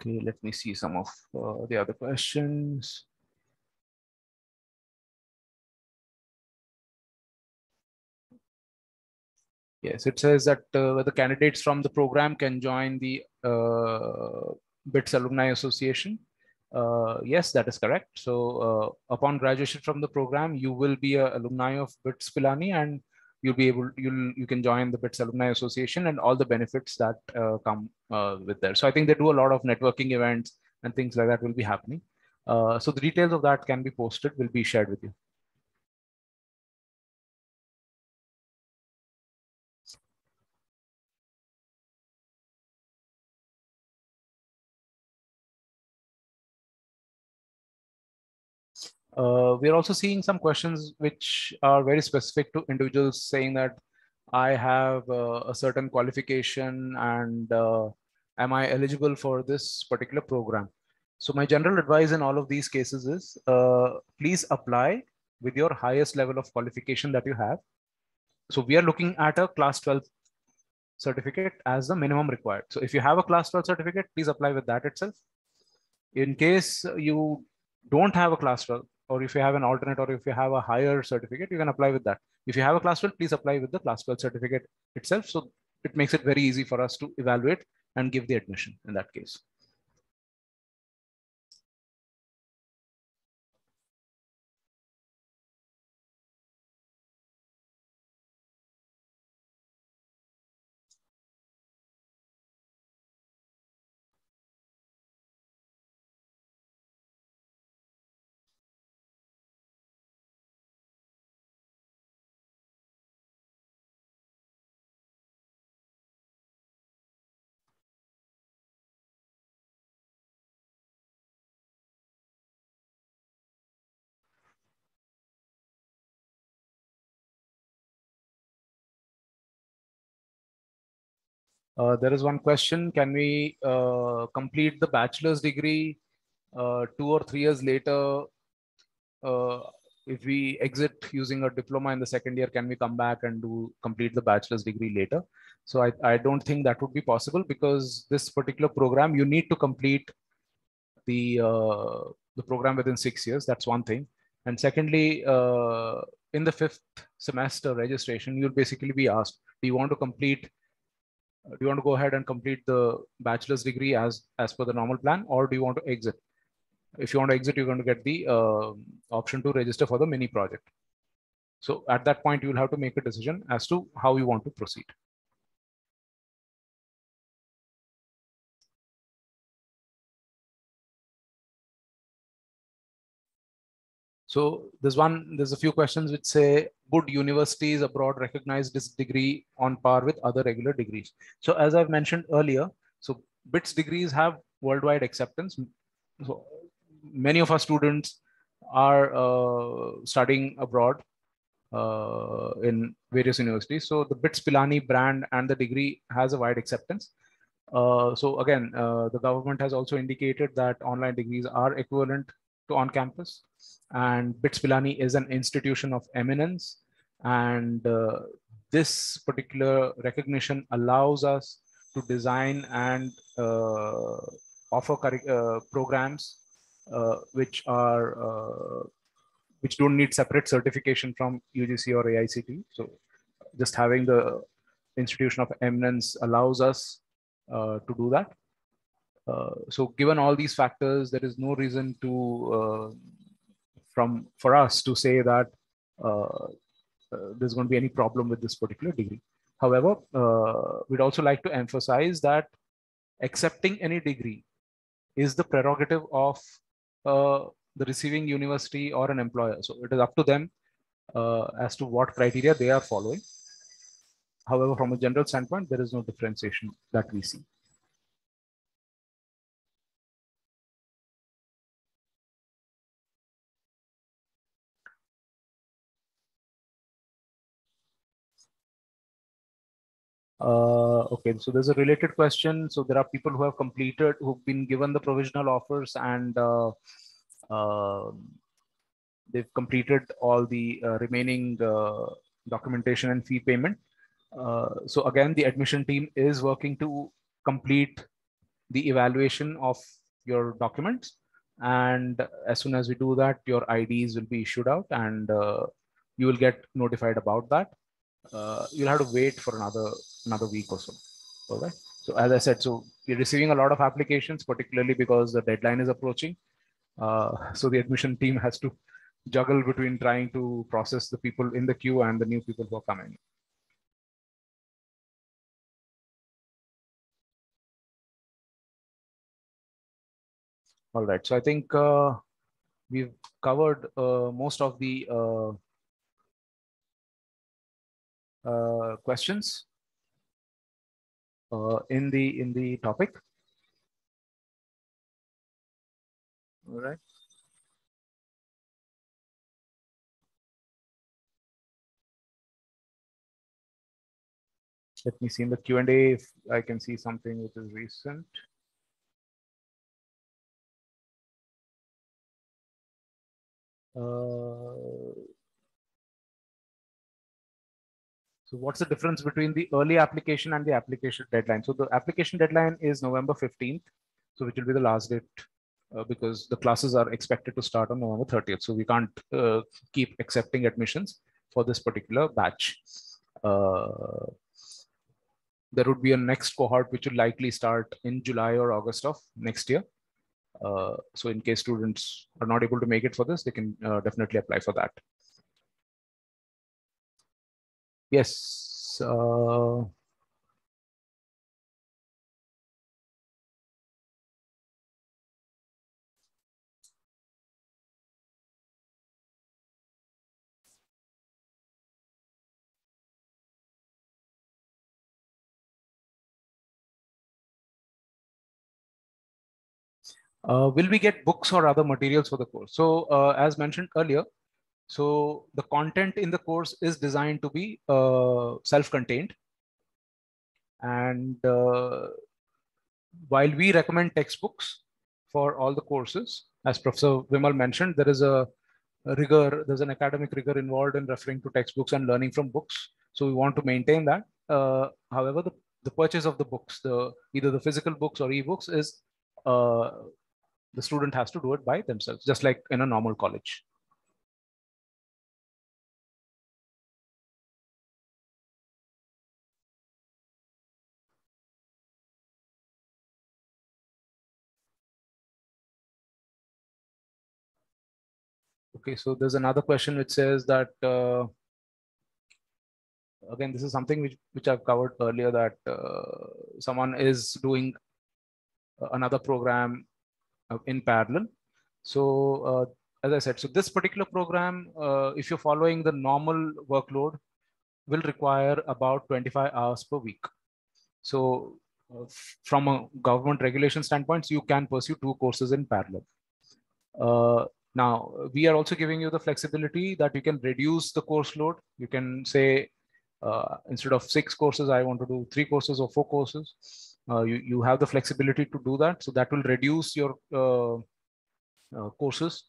Okay, let me see some of the other questions. Yes, it says that the candidates from the program can join the BITS Alumni Association. Yes, that is correct. So upon graduation from the program, you will be an alumni of BITS Pilani, and you'll be able, you can join the BITS Alumni Association and all the benefits that come with there. So I think they do a lot of networking events and things like that will be happening. So the details of that can be posted, will be shared with you. We are also seeing some questions which are very specific to individuals saying that I have a certain qualification and am I eligible for this particular program? So my general advice in all of these cases is please apply with your highest level of qualification that you have. So we are looking at a class 12 certificate as the minimum required. So if you have a class 12 certificate, please apply with that itself. In case you don't have a class 12, or if you have an alternate, or if you have a higher certificate, you can apply with that. If you have a class 12, please apply with the class 12 certificate itself. So it makes it very easy for us to evaluate and give the admission in that case. There is one question: can we complete the bachelor's degree 2 or 3 years later? If we exit using a diploma in the second year, can we come back and complete the bachelor's degree later? So I don't think that would be possible, because this particular program, you need to complete the program within 6 years. That's one thing. And secondly, in the 5th semester registration, you'll basically be asked, do you want to go ahead and complete the bachelor's degree as per the normal plan, or do you want to exit? If you want to exit, you're going to get the option to register for the mini project. So at that point, you'll have to make a decision as to how you want to proceed. So there's a few questions which say, would universities abroad recognize this degree on par with other regular degrees? So as I've mentioned earlier, so BITS degrees have worldwide acceptance. So many of our students are studying abroad in various universities. So the BITS Pilani brand and the degree has a wide acceptance. So again, the government has also indicated that online degrees are equivalent to on campus, and BITS Pilani is an institution of eminence. And this particular recognition allows us to design and offer programs which don't need separate certification from UGC or AICTE. So just having the institution of eminence allows us to do that. So given all these factors, there is no reason to for us to say that there's going to be any problem with this particular degree. However, we'd also like to emphasize that accepting any degree is the prerogative of the receiving university or an employer. So it is up to them as to what criteria they are following. However, from a general standpoint, there is no differentiation that we see. Okay, so there's a related question. So there are people who have completed, who've been given the provisional offers, and they've completed all the remaining documentation and fee payment. So again, the admission team is working to complete the evaluation of your documents. And as soon as we do that, your IDs will be issued out, and you will get notified about that. You'll have to wait for another week or so. All right. So as I said, so we're receiving a lot of applications, particularly because the deadline is approaching. So the admission team has to juggle between trying to process the people in the queue and the new people who are coming. All right. So I think we've covered most of the questions in the topic. All right. Let me see in the Q&A if I can see something which is recent. So what's the difference between the early application and the application deadline? So the application deadline is November 15th, so which will be the last date because the classes are expected to start on November 30th. So we can't keep accepting admissions for this particular batch. There would be a next cohort which will likely start in July or August of next year. So in case students are not able to make it for this, they can definitely apply for that. Yes. Will we get books or other materials for the course? So as mentioned earlier, so the content in the course is designed to be self-contained. And while we recommend textbooks for all the courses, as Professor Vimal mentioned, there is a rigor, there's an academic rigor involved in referring to textbooks and learning from books. So we want to maintain that. However, the purchase of the books, either the physical books or ebooks, is the student has to do it by themselves, just like in a normal college. Okay, so there's another question which says that, again, this is something which I've covered earlier, that someone is doing another program in parallel. So as I said, so this particular program, if you're following the normal workload, will require about 25 hours per week. So from a government regulation standpoint, you can pursue two courses in parallel. Now, we are also giving you the flexibility that you can reduce the course load. You can say, instead of 6 courses, I want to do 3 courses or 4 courses. You have the flexibility to do that. So that will reduce your courses,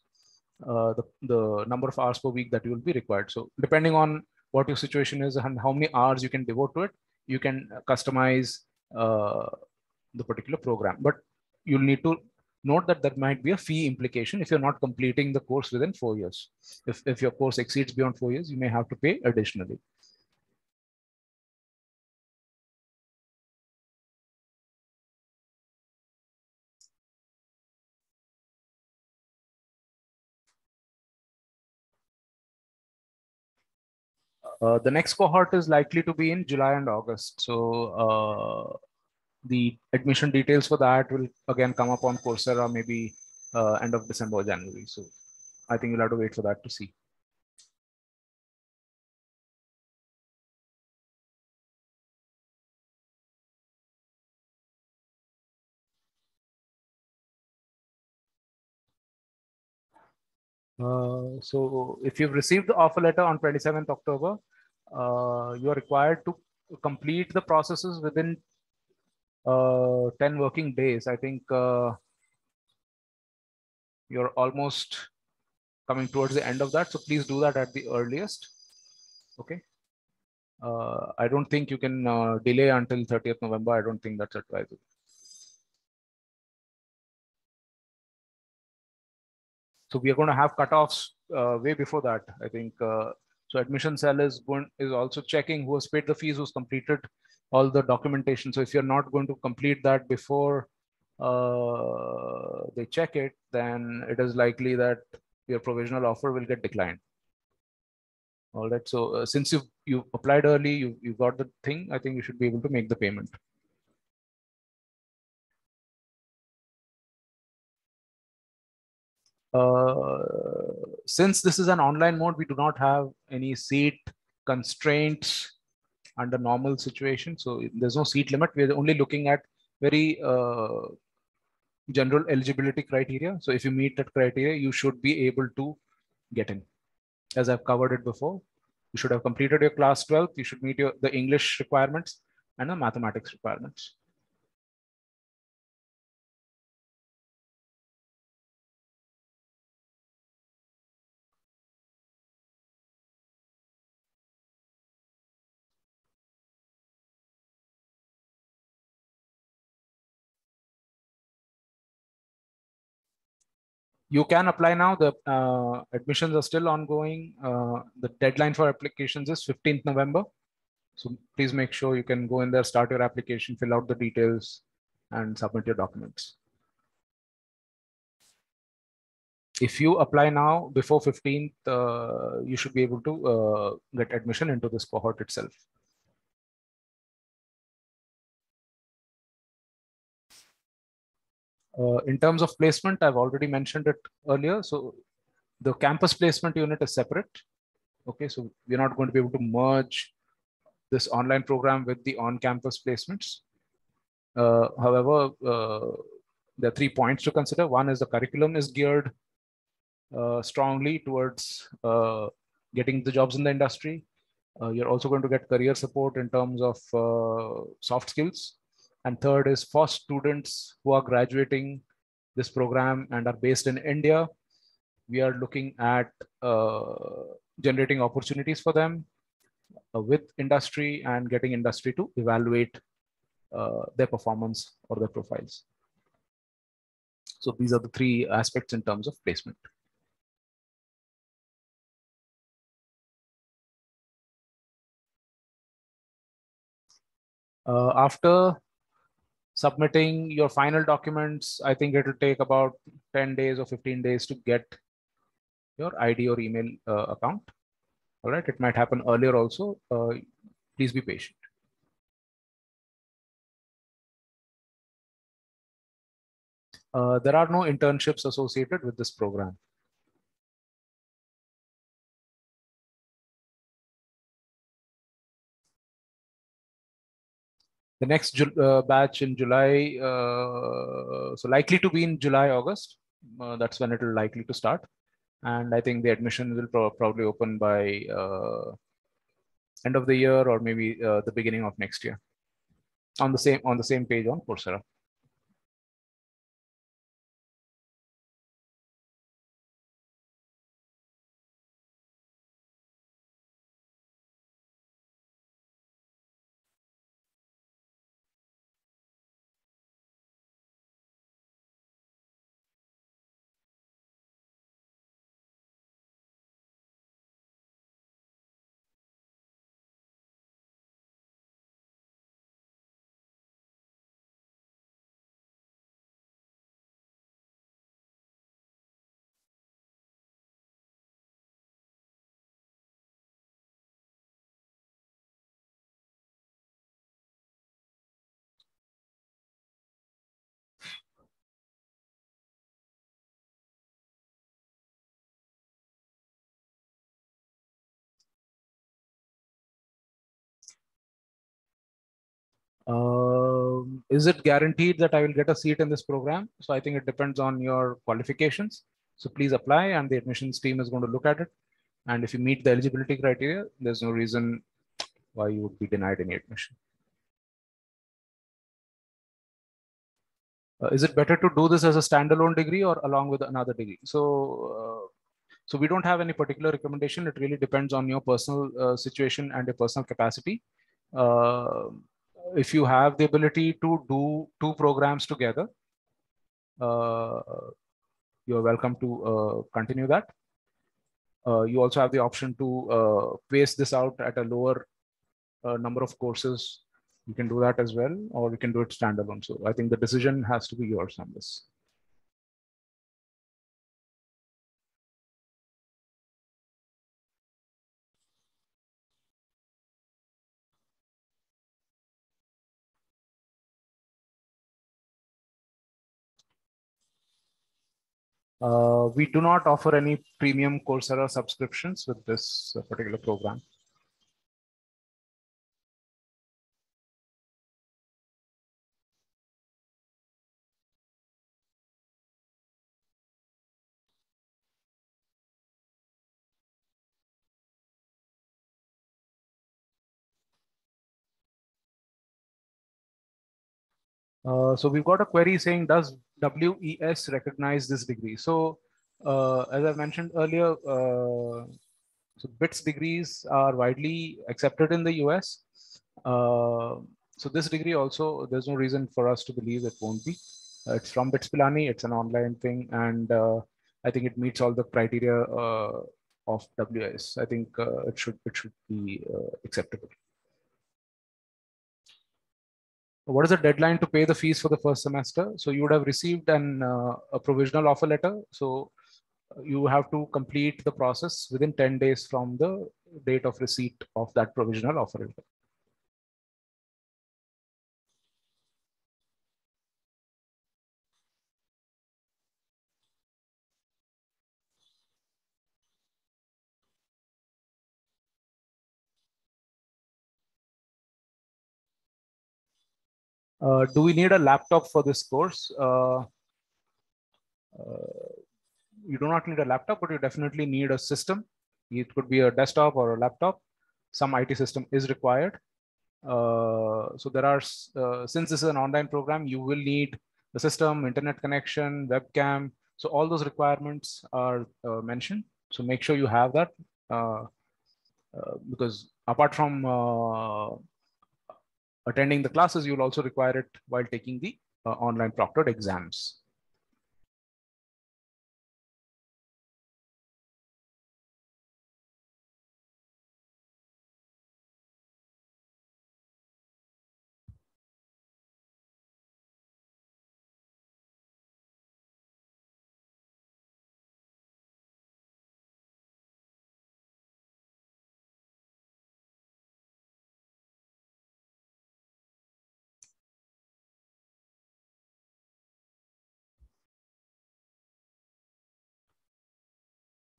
the number of hours per week that you will be required. So depending on what your situation is and how many hours you can devote to it, you can customize the particular program. But you'll need to note that there might be a fee implication if you're not completing the course within 4 years. If your course exceeds beyond 4 years, you may have to pay additionally. The next cohort is likely to be in July and August. So the admission details for that will again come up on Coursera, maybe end of December or January. So I think you'll have to wait for that to see. So if you've received the offer letter on 27th October, you are required to complete the processes within 10 working days. I think you're almost coming towards the end of that. So please do that at the earliest. Okay. I don't think you can delay until 30th November. I don't think that's advisable. So we are going to have cutoffs way before that, I think. So admission cell is also checking who has paid the fees, who's completed all the documentation. So if you're not going to complete that before they check it, then it is likely that your provisional offer will get declined. All right. So since you applied early, you got the thing, I think you should be able to make the payment. Since this is an online mode, we do not have any seat constraints under normal situation. So there's no seat limit. We're only looking at very general eligibility criteria. So if you meet that criteria, you should be able to get in. As I've covered it before, you should have completed your class 12. You should meet the English requirements and the mathematics requirements. You can apply now. The admissions are still ongoing. The deadline for applications is 15th November. So please make sure you can go in there, start your application, fill out the details, and submit your documents. If you apply now before 15th, you should be able to get admission into this cohort itself. In terms of placement, I've already mentioned it earlier. So the campus placement unit is separate. Okay, so we're not going to be able to merge this online program with the on-campus placements. However, there are 3 points to consider. One is the curriculum is geared strongly towards getting the jobs in the industry. You're also going to get career support in terms of soft skills. And third is for students who are graduating this program and are based in India, we are looking at generating opportunities for them with industry and getting industry to evaluate their performance or their profiles. So these are the three aspects in terms of placement. After submitting your final documents, I think it will take about 10 days or 15 days to get your ID or email account. All right, it might happen earlier also. Please be patient. There are no internships associated with this program. The next batch in July, so likely to be in July, August. That's when it will likely to start. And I think the admission will probably open by end of the year or maybe the beginning of next year on the same page on Coursera. Is it guaranteed that I will get a seat in this program? So I think it depends on your qualifications. So please apply and the admissions team is going to look at it. And if you meet the eligibility criteria, there's no reason why you would be denied any admission. Is it better to do this as a standalone degree or along with another degree? So, so we don't have any particular recommendation. It really depends on your personal situation and your personal capacity. If you have the ability to do two programs together, you're welcome to continue that. You also have the option to pace this out at a lower number of courses. You can do that as well, or you can do it standalone. So I think the decision has to be yours on this. We do not offer any premium Coursera subscriptions with this particular program. So we've got a query saying, does WES recognize this degree? So as I mentioned earlier, so BITS degrees are widely accepted in the US. So this degree also, there's no reason for us to believe it won't be. It's from BITS Pilani, it's an online thing. And I think it meets all the criteria of WES. I think it should be acceptable. What is the deadline to pay the fees for the first semester? So you would have received a provisional offer letter. So you have to complete the process within 10 days from the date of receipt of that provisional offer letter. Do we need a laptop for this course? You do not need a laptop, but you definitely need a system. It could be a desktop or a laptop. some IT system is required. So there are, since this is an online program, you will need the system, internet connection, webcam. So all those requirements are mentioned. So make sure you have that because apart from attending the classes, you'll also require it while taking the online proctored exams.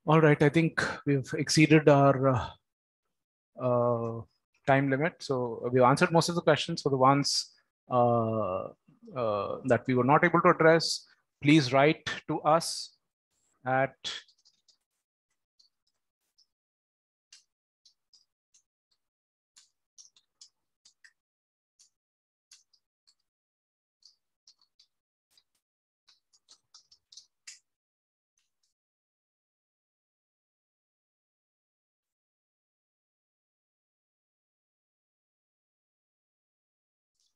All right, I think we've exceeded our time limit. So we've answered most of the questions. For the ones that we were not able to address, please write to us at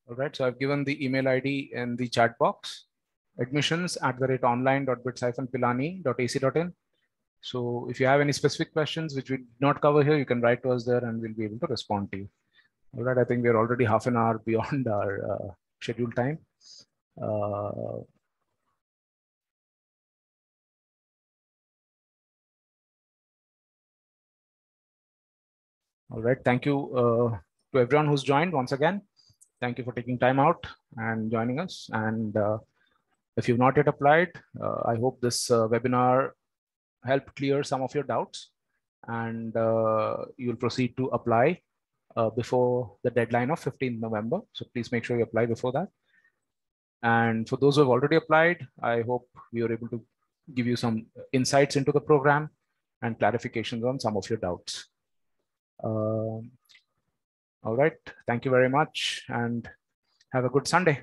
all right, so I've given the email ID in the chat box, admissions@online.bits-pilani.ac.in. So if you have any specific questions which we did not cover here, you can write to us there and we'll be able to respond to you. All right, I think we're already half an hour beyond our scheduled time. All right, thank you to everyone who's joined once again. Thank you for taking time out and joining us. And if you've not yet applied, I hope this webinar helped clear some of your doubts, and you'll proceed to apply before the deadline of 15th November. So please make sure you apply before that. And for those who have already applied, I hope we were able to give you some insights into the program and clarifications on some of your doubts. All right, thank you very much and have a good Sunday.